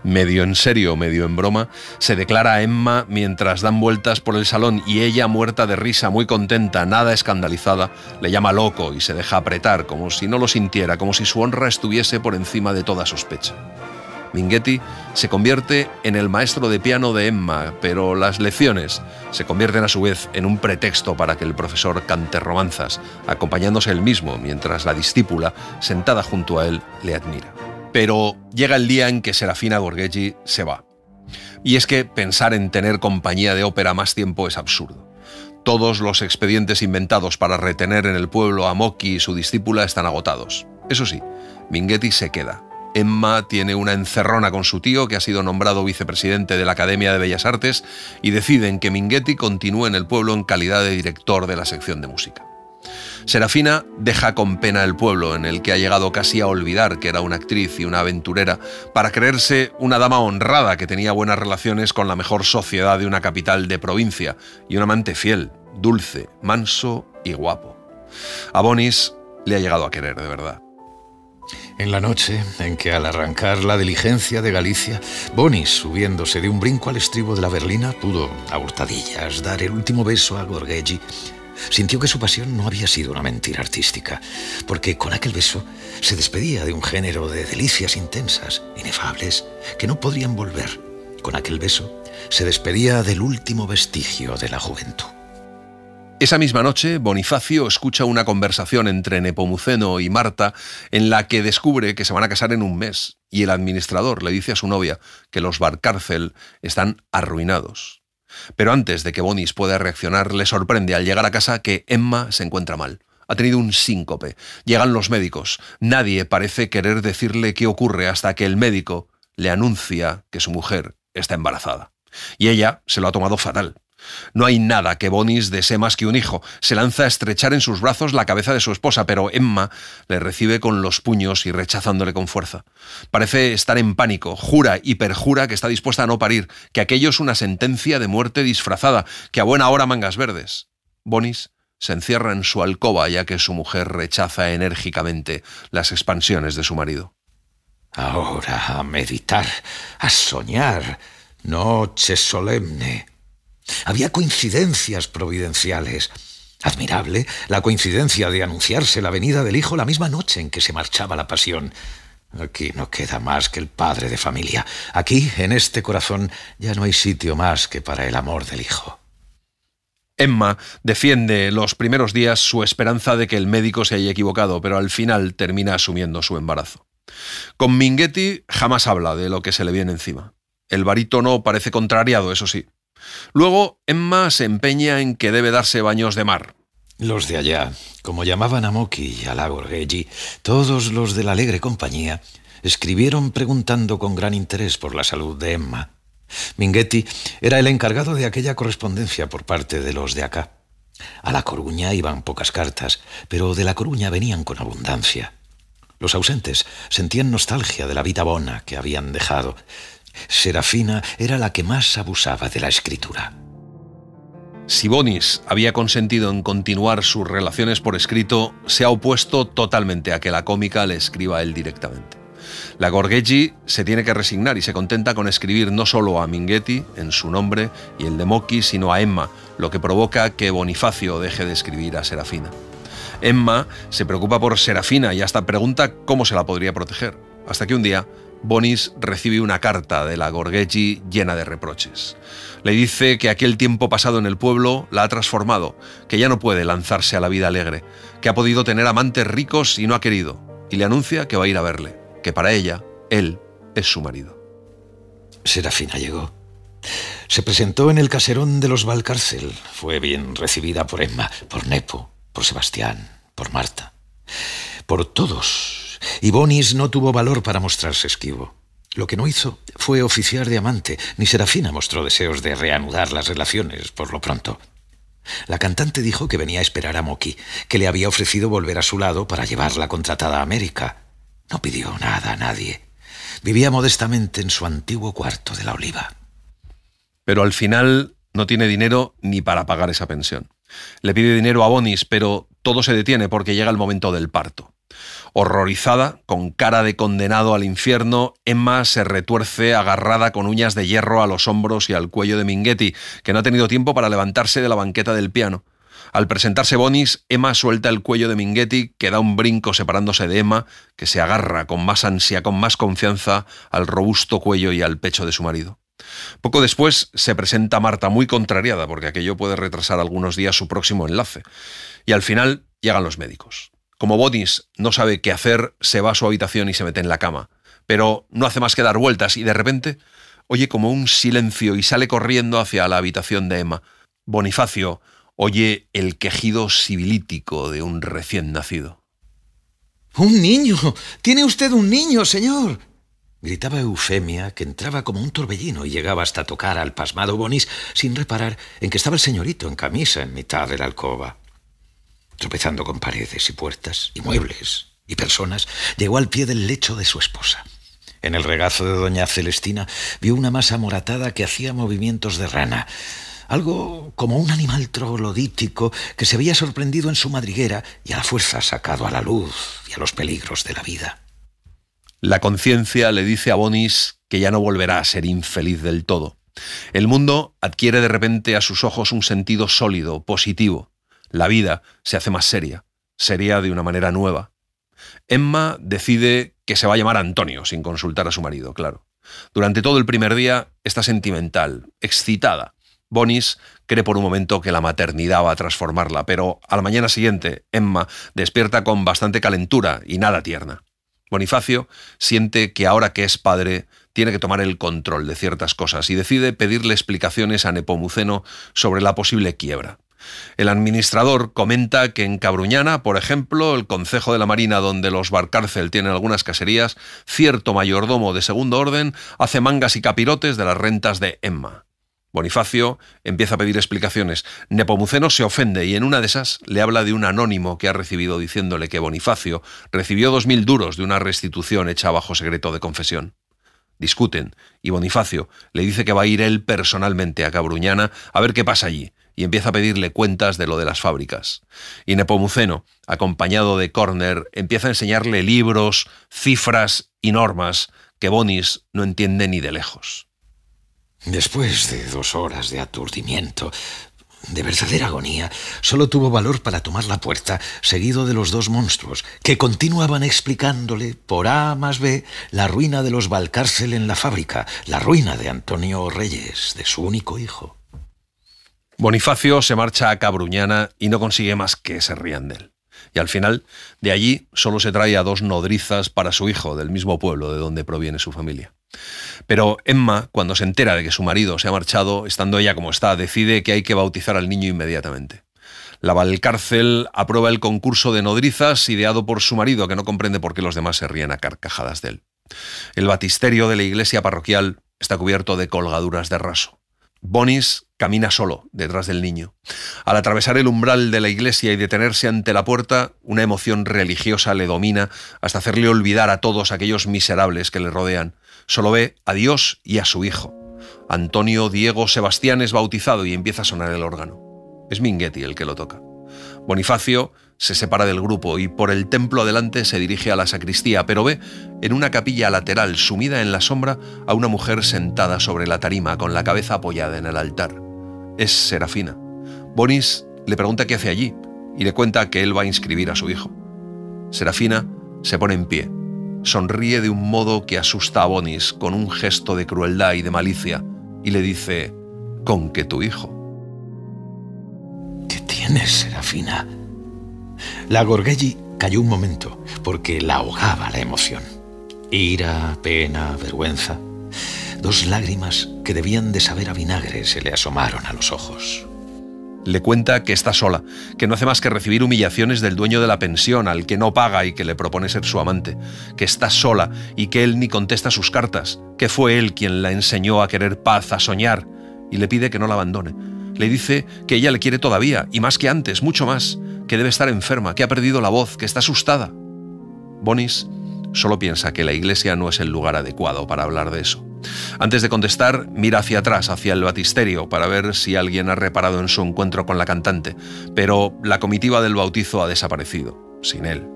Medio en serio, medio en broma, se declara a Emma mientras dan vueltas por el salón y ella, muerta de risa, muy contenta, nada escandalizada, le llama loco y se deja apretar, como si no lo sintiera, como si su honra estuviese por encima de toda sospecha. Minghetti se convierte en el maestro de piano de Emma, pero las lecciones se convierten a su vez en un pretexto para que el profesor cante romanzas, acompañándose él mismo mientras la discípula, sentada junto a él, le admira. Pero llega el día en que Serafina Gorgheggi se va. Y es que pensar en tener compañía de ópera más tiempo es absurdo. Todos los expedientes inventados para retener en el pueblo a Moki y su discípula están agotados. Eso sí, Minghetti se queda. Emma tiene una encerrona con su tío, que ha sido nombrado vicepresidente de la Academia de Bellas Artes, y deciden que Minghetti continúe en el pueblo en calidad de director de la sección de música. Serafina deja con pena el pueblo, en el que ha llegado casi a olvidar que era una actriz y una aventurera, para creerse una dama honrada que tenía buenas relaciones con la mejor sociedad de una capital de provincia y un amante fiel, dulce, manso y guapo. A Bonis le ha llegado a querer de verdad. En la noche en que, al arrancar la diligencia de Galicia, Bonis, subiéndose de un brinco al estribo de la berlina, pudo, a hurtadillas, dar el último beso a Gorgheggi, sintió que su pasión no había sido una mentira artística, porque con aquel beso se despedía de un género de delicias intensas, inefables, que no podrían volver. Con aquel beso se despedía del último vestigio de la juventud. Esa misma noche, Bonifacio escucha una conversación entre Nepomuceno y Marta en la que descubre que se van a casar en un mes, y el administrador le dice a su novia que los Valcárcel están arruinados. Pero antes de que Bonis pueda reaccionar, le sorprende al llegar a casa que Emma se encuentra mal. Ha tenido un síncope. Llegan los médicos. Nadie parece querer decirle qué ocurre hasta que el médico le anuncia que su mujer está embarazada. Y ella se lo ha tomado fatal. No hay nada que Bonis desee más que un hijo. Se lanza a estrechar en sus brazos la cabeza de su esposa, pero Emma le recibe con los puños y rechazándole con fuerza. Parece estar en pánico, jura y perjura que está dispuesta a no parir, que aquello es una sentencia de muerte disfrazada, que a buena hora mangas verdes. Bonis se encierra en su alcoba ya que su mujer rechaza enérgicamente las expansiones de su marido. Ahora a meditar, a soñar, noche solemne. Había coincidencias providenciales. Admirable la coincidencia de anunciarse la venida del hijo la misma noche en que se marchaba la pasión. Aquí no queda más que el padre de familia. Aquí, en este corazón, ya no hay sitio más que para el amor del hijo. Emma defiende los primeros días su esperanza de que el médico se haya equivocado, pero al final termina asumiendo su embarazo. Con Minghetti jamás habla de lo que se le viene encima. El barítono parece contrariado, eso sí. Luego, Emma se empeña en que debe darse baños de mar. Los de allá, como llamaban a Moki y a la Gorgheggi, todos los de la alegre compañía, escribieron preguntando con gran interés por la salud de Emma. Minghetti era el encargado de aquella correspondencia por parte de los de acá. A La Coruña iban pocas cartas, pero de La Coruña venían con abundancia. Los ausentes sentían nostalgia de la vida bona que habían dejado. Serafina era la que más abusaba de la escritura. Si Bonis había consentido en continuar sus relaciones por escrito, se ha opuesto totalmente a que la cómica le escriba a él directamente. La Gorgheggi se tiene que resignar y se contenta con escribir no solo a Minghetti, en su nombre, y el de Moki, sino a Emma, lo que provoca que Bonifacio deje de escribir a Serafina. Emma se preocupa por Serafina y hasta pregunta cómo se la podría proteger. Hasta que un día, Bonis recibe una carta de la Gorgheggi llena de reproches. Le dice que aquel tiempo pasado en el pueblo la ha transformado, que ya no puede lanzarse a la vida alegre, que ha podido tener amantes ricos y no ha querido, y le anuncia que va a ir a verle, que para ella, él es su marido. Serafina llegó. Se presentó en el caserón de los Valcárcel. Fue bien recibida por Emma, por Nepo, por Sebastián, por Marta, por todos. Y Bonis no tuvo valor para mostrarse esquivo. Lo que no hizo fue oficiar de amante, ni Serafina mostró deseos de reanudar las relaciones por lo pronto. La cantante dijo que venía a esperar a Moki, que le había ofrecido volver a su lado para llevarla contratada a América. No pidió nada a nadie. Vivía modestamente en su antiguo cuarto de La Oliva. Pero al final no tiene dinero ni para pagar esa pensión. Le pide dinero a Bonis, pero todo se detiene porque llega el momento del parto. Horrorizada, con cara de condenado al infierno, Emma se retuerce agarrada con uñas de hierro a los hombros y al cuello de Minghetti, que no ha tenido tiempo para levantarse de la banqueta del piano. Al presentarse Bonis, Emma suelta el cuello de Minghetti, que da un brinco separándose de Emma, que se agarra con más ansia, con más confianza, al robusto cuello y al pecho de su marido. Poco después se presenta Marta, muy contrariada, porque aquello puede retrasar algunos días su próximo enlace. Y al final llegan los médicos. Como Bonis no sabe qué hacer, se va a su habitación y se mete en la cama. Pero no hace más que dar vueltas y de repente oye como un silencio y sale corriendo hacia la habitación de Emma. Bonifacio oye el quejido sibilítico de un recién nacido. «¡Un niño! ¡Tiene usted un niño, señor!», gritaba Eufemia, que entraba como un torbellino y llegaba hasta tocar al pasmado Bonis sin reparar en que estaba el señorito en camisa en mitad de la alcoba. Tropezando con paredes y puertas y muebles y personas, llegó al pie del lecho de su esposa. En el regazo de doña Celestina vio una masa moratada que hacía movimientos de rana, algo como un animal troglodítico que se había sorprendido en su madriguera y a la fuerza sacado a la luz y a los peligros de la vida. La conciencia le dice a Bonis que ya no volverá a ser infeliz del todo. El mundo adquiere de repente a sus ojos un sentido sólido, positivo. La vida se hace más seria, seria de una manera nueva. Emma decide que se va a llamar Antonio, sin consultar a su marido, claro. Durante todo el primer día está sentimental, excitada. Bonis cree por un momento que la maternidad va a transformarla, pero a la mañana siguiente Emma despierta con bastante calentura y nada tierna. Bonifacio siente que ahora que es padre tiene que tomar el control de ciertas cosas y decide pedirle explicaciones a Nepomuceno sobre la posible quiebra. El administrador comenta que en Cabruñana, por ejemplo, el concejo de la Marina, donde los Valcárcel tienen algunas caserías, cierto mayordomo de segundo orden hace mangas y capirotes de las rentas de Emma. Bonifacio empieza a pedir explicaciones. Nepomuceno se ofende y en una de esas le habla de un anónimo que ha recibido diciéndole que Bonifacio recibió 2.000 duros de una restitución hecha bajo secreto de confesión. Discuten y Bonifacio le dice que va a ir él personalmente a Cabruñana a ver qué pasa allí. Y empieza a pedirle cuentas de lo de las fábricas. Y Nepomuceno, acompañado de Körner, empieza a enseñarle libros, cifras y normas que Bonis no entiende ni de lejos. Después de 2 horas de aturdimiento, de verdadera agonía, solo tuvo valor para tomar la puerta, seguido de los 2 monstruos, que continuaban explicándole, por A más B, la ruina de los Valcárcel en la fábrica, la ruina de Antonio Reyes, de su único hijo. Bonifacio se marcha a Cabruñana y no consigue más que se rían de él. Y al final, de allí solo se trae a 2 nodrizas para su hijo, del mismo pueblo de donde proviene su familia. Pero Emma, cuando se entera de que su marido se ha marchado, estando ella como está, decide que hay que bautizar al niño inmediatamente. La Valcárcel aprueba el concurso de nodrizas ideado por su marido, que no comprende por qué los demás se ríen a carcajadas de él. El baptisterio de la iglesia parroquial está cubierto de colgaduras de raso. Bonis camina solo detrás del niño. Al atravesar el umbral de la iglesia y detenerse ante la puerta, una emoción religiosa le domina hasta hacerle olvidar a todos aquellos miserables que le rodean. Solo ve a Dios y a su hijo. Antonio Diego Sebastián es bautizado y empieza a sonar el órgano. Es Minghetti el que lo toca. Bonifacio se separa del grupo y por el templo adelante se dirige a la sacristía, pero ve en una capilla lateral, sumida en la sombra, a una mujer sentada sobre la tarima con la cabeza apoyada en el altar. Es Serafina. Bonis le pregunta qué hace allí y le cuenta que él va a inscribir a su hijo. Serafina se pone en pie, sonríe de un modo que asusta a Bonis con un gesto de crueldad y de malicia y le dice: «Con que tu hijo». «¿Qué tienes, Serafina?». La Gorgheggi cayó un momento porque la ahogaba la emoción. Ira, pena, vergüenza. Dos lágrimas que debían de saber a vinagre se le asomaron a los ojos. Le cuenta que está sola, que no hace más que recibir humillaciones del dueño de la pensión, al que no paga y que le propone ser su amante, que está sola y que él ni contesta sus cartas, que fue él quien la enseñó a querer paz, a soñar, y le pide que no la abandone. Le dice que ella le quiere todavía, y más que antes, mucho más, que debe estar enferma, que ha perdido la voz, que está asustada. Bonis solo piensa que la iglesia no es el lugar adecuado para hablar de eso. Antes de contestar, mira hacia atrás, hacia el baptisterio, para ver si alguien ha reparado en su encuentro con la cantante, pero la comitiva del bautizo ha desaparecido, sin él.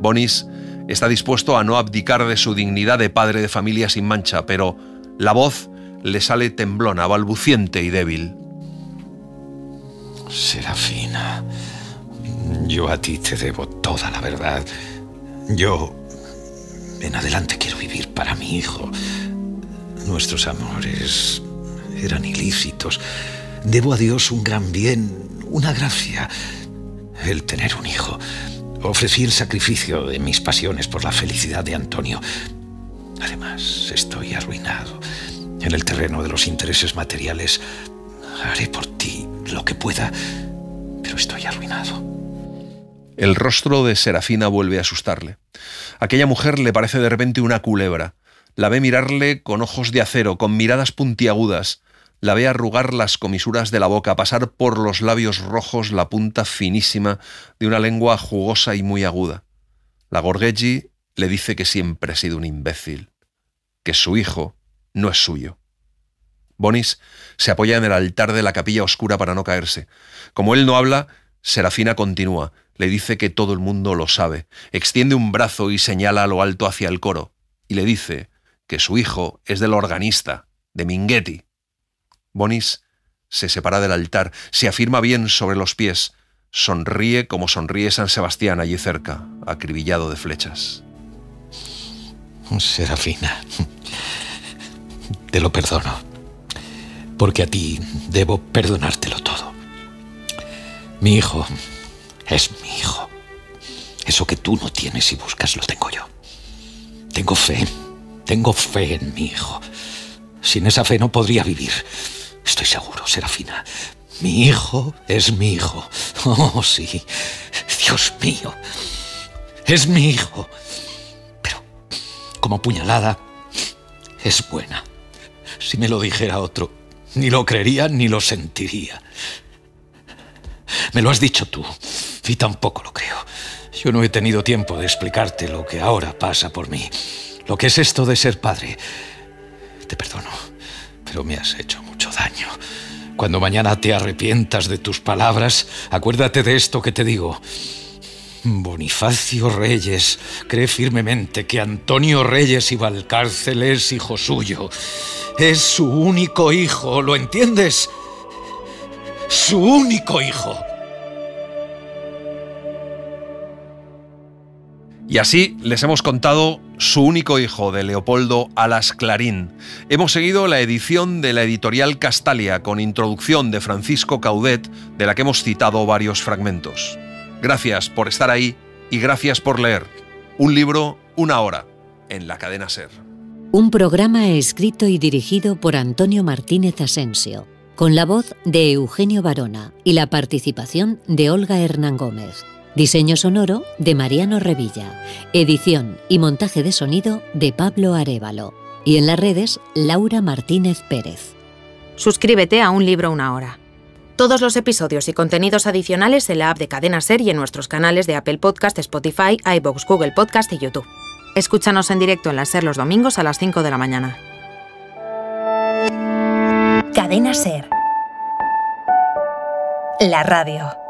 Bonis está dispuesto a no abdicar de su dignidad de padre de familia sin mancha, pero la voz le sale temblona, balbuciente y débil. «Serafina, yo a ti te debo toda la verdad. Yo, en adelante, quiero vivir para mi hijo. Nuestros amores eran ilícitos. Debo a Dios un gran bien, una gracia, el tener un hijo. Ofrecí el sacrificio de mis pasiones por la felicidad de Antonio. Además, estoy arruinado. En el terreno de los intereses materiales haré por ti lo que pueda, pero estoy arruinado». El rostro de Serafina vuelve a asustarle. Aquella mujer le parece de repente una culebra. La ve mirarle con ojos de acero, con miradas puntiagudas. La ve arrugar las comisuras de la boca, pasar por los labios rojos la punta finísima de una lengua jugosa y muy aguda. La Gorgheggi le dice que siempre ha sido un imbécil, que su hijo no es suyo. Bonis se apoya en el altar de la capilla oscura para no caerse. Como él no habla, Serafina continúa. Le dice que todo el mundo lo sabe. Extiende un brazo y señala a lo alto hacia el coro. Y le dice que su hijo es del organista, de Minghetti. Bonis se separa del altar, se afirma bien sobre los pies. Sonríe como sonríe San Sebastián allí cerca, acribillado de flechas. «Serafina, te lo perdono, porque a ti debo perdonártelo todo. Mi hijo es mi hijo. Eso que tú no tienes y buscas lo tengo yo. Tengo fe en mi hijo. Sin esa fe no podría vivir. Estoy seguro, Serafina. Mi hijo es mi hijo. Oh, sí. Dios mío. Es mi hijo. Pero, como puñalada, es buena. Si me lo dijera otro, ni lo creería ni lo sentiría. Me lo has dicho tú, y tampoco lo creo. Yo no he tenido tiempo de explicarte lo que ahora pasa por mí, lo que es esto de ser padre. Te perdono, pero me has hecho mucho daño. Cuando mañana te arrepientas de tus palabras, acuérdate de esto que te digo. Bonifacio Reyes cree firmemente que Antonio Reyes y Valcárcel es hijo suyo. Es su único hijo, ¿lo entiendes? ¡Su único hijo! Y así les hemos contado Su único hijo, de Leopoldo Alas Clarín. Hemos seguido la edición de la editorial Castalia, con introducción de Francisco Caudet, de la que hemos citado varios fragmentos. Gracias por estar ahí y gracias por leer. Un libro, una hora, en la cadena SER. Un programa escrito y dirigido por Antonio Martínez Asensio, con la voz de Eugenio Barona y la participación de Olga Hernán Gómez. Diseño sonoro de Mariano Revilla. Edición y montaje de sonido de Pablo Arévalo. Y en las redes, Laura Martínez Pérez. suscríbete a Un Libro Una Hora. Todos los episodios y contenidos adicionales en la app de Cadena Ser y en nuestros canales de Apple Podcast, Spotify, iVoox, Google Podcast y YouTube. Escúchanos en directo en la SER los domingos a las 5 de la mañana. Cadena SER. La radio.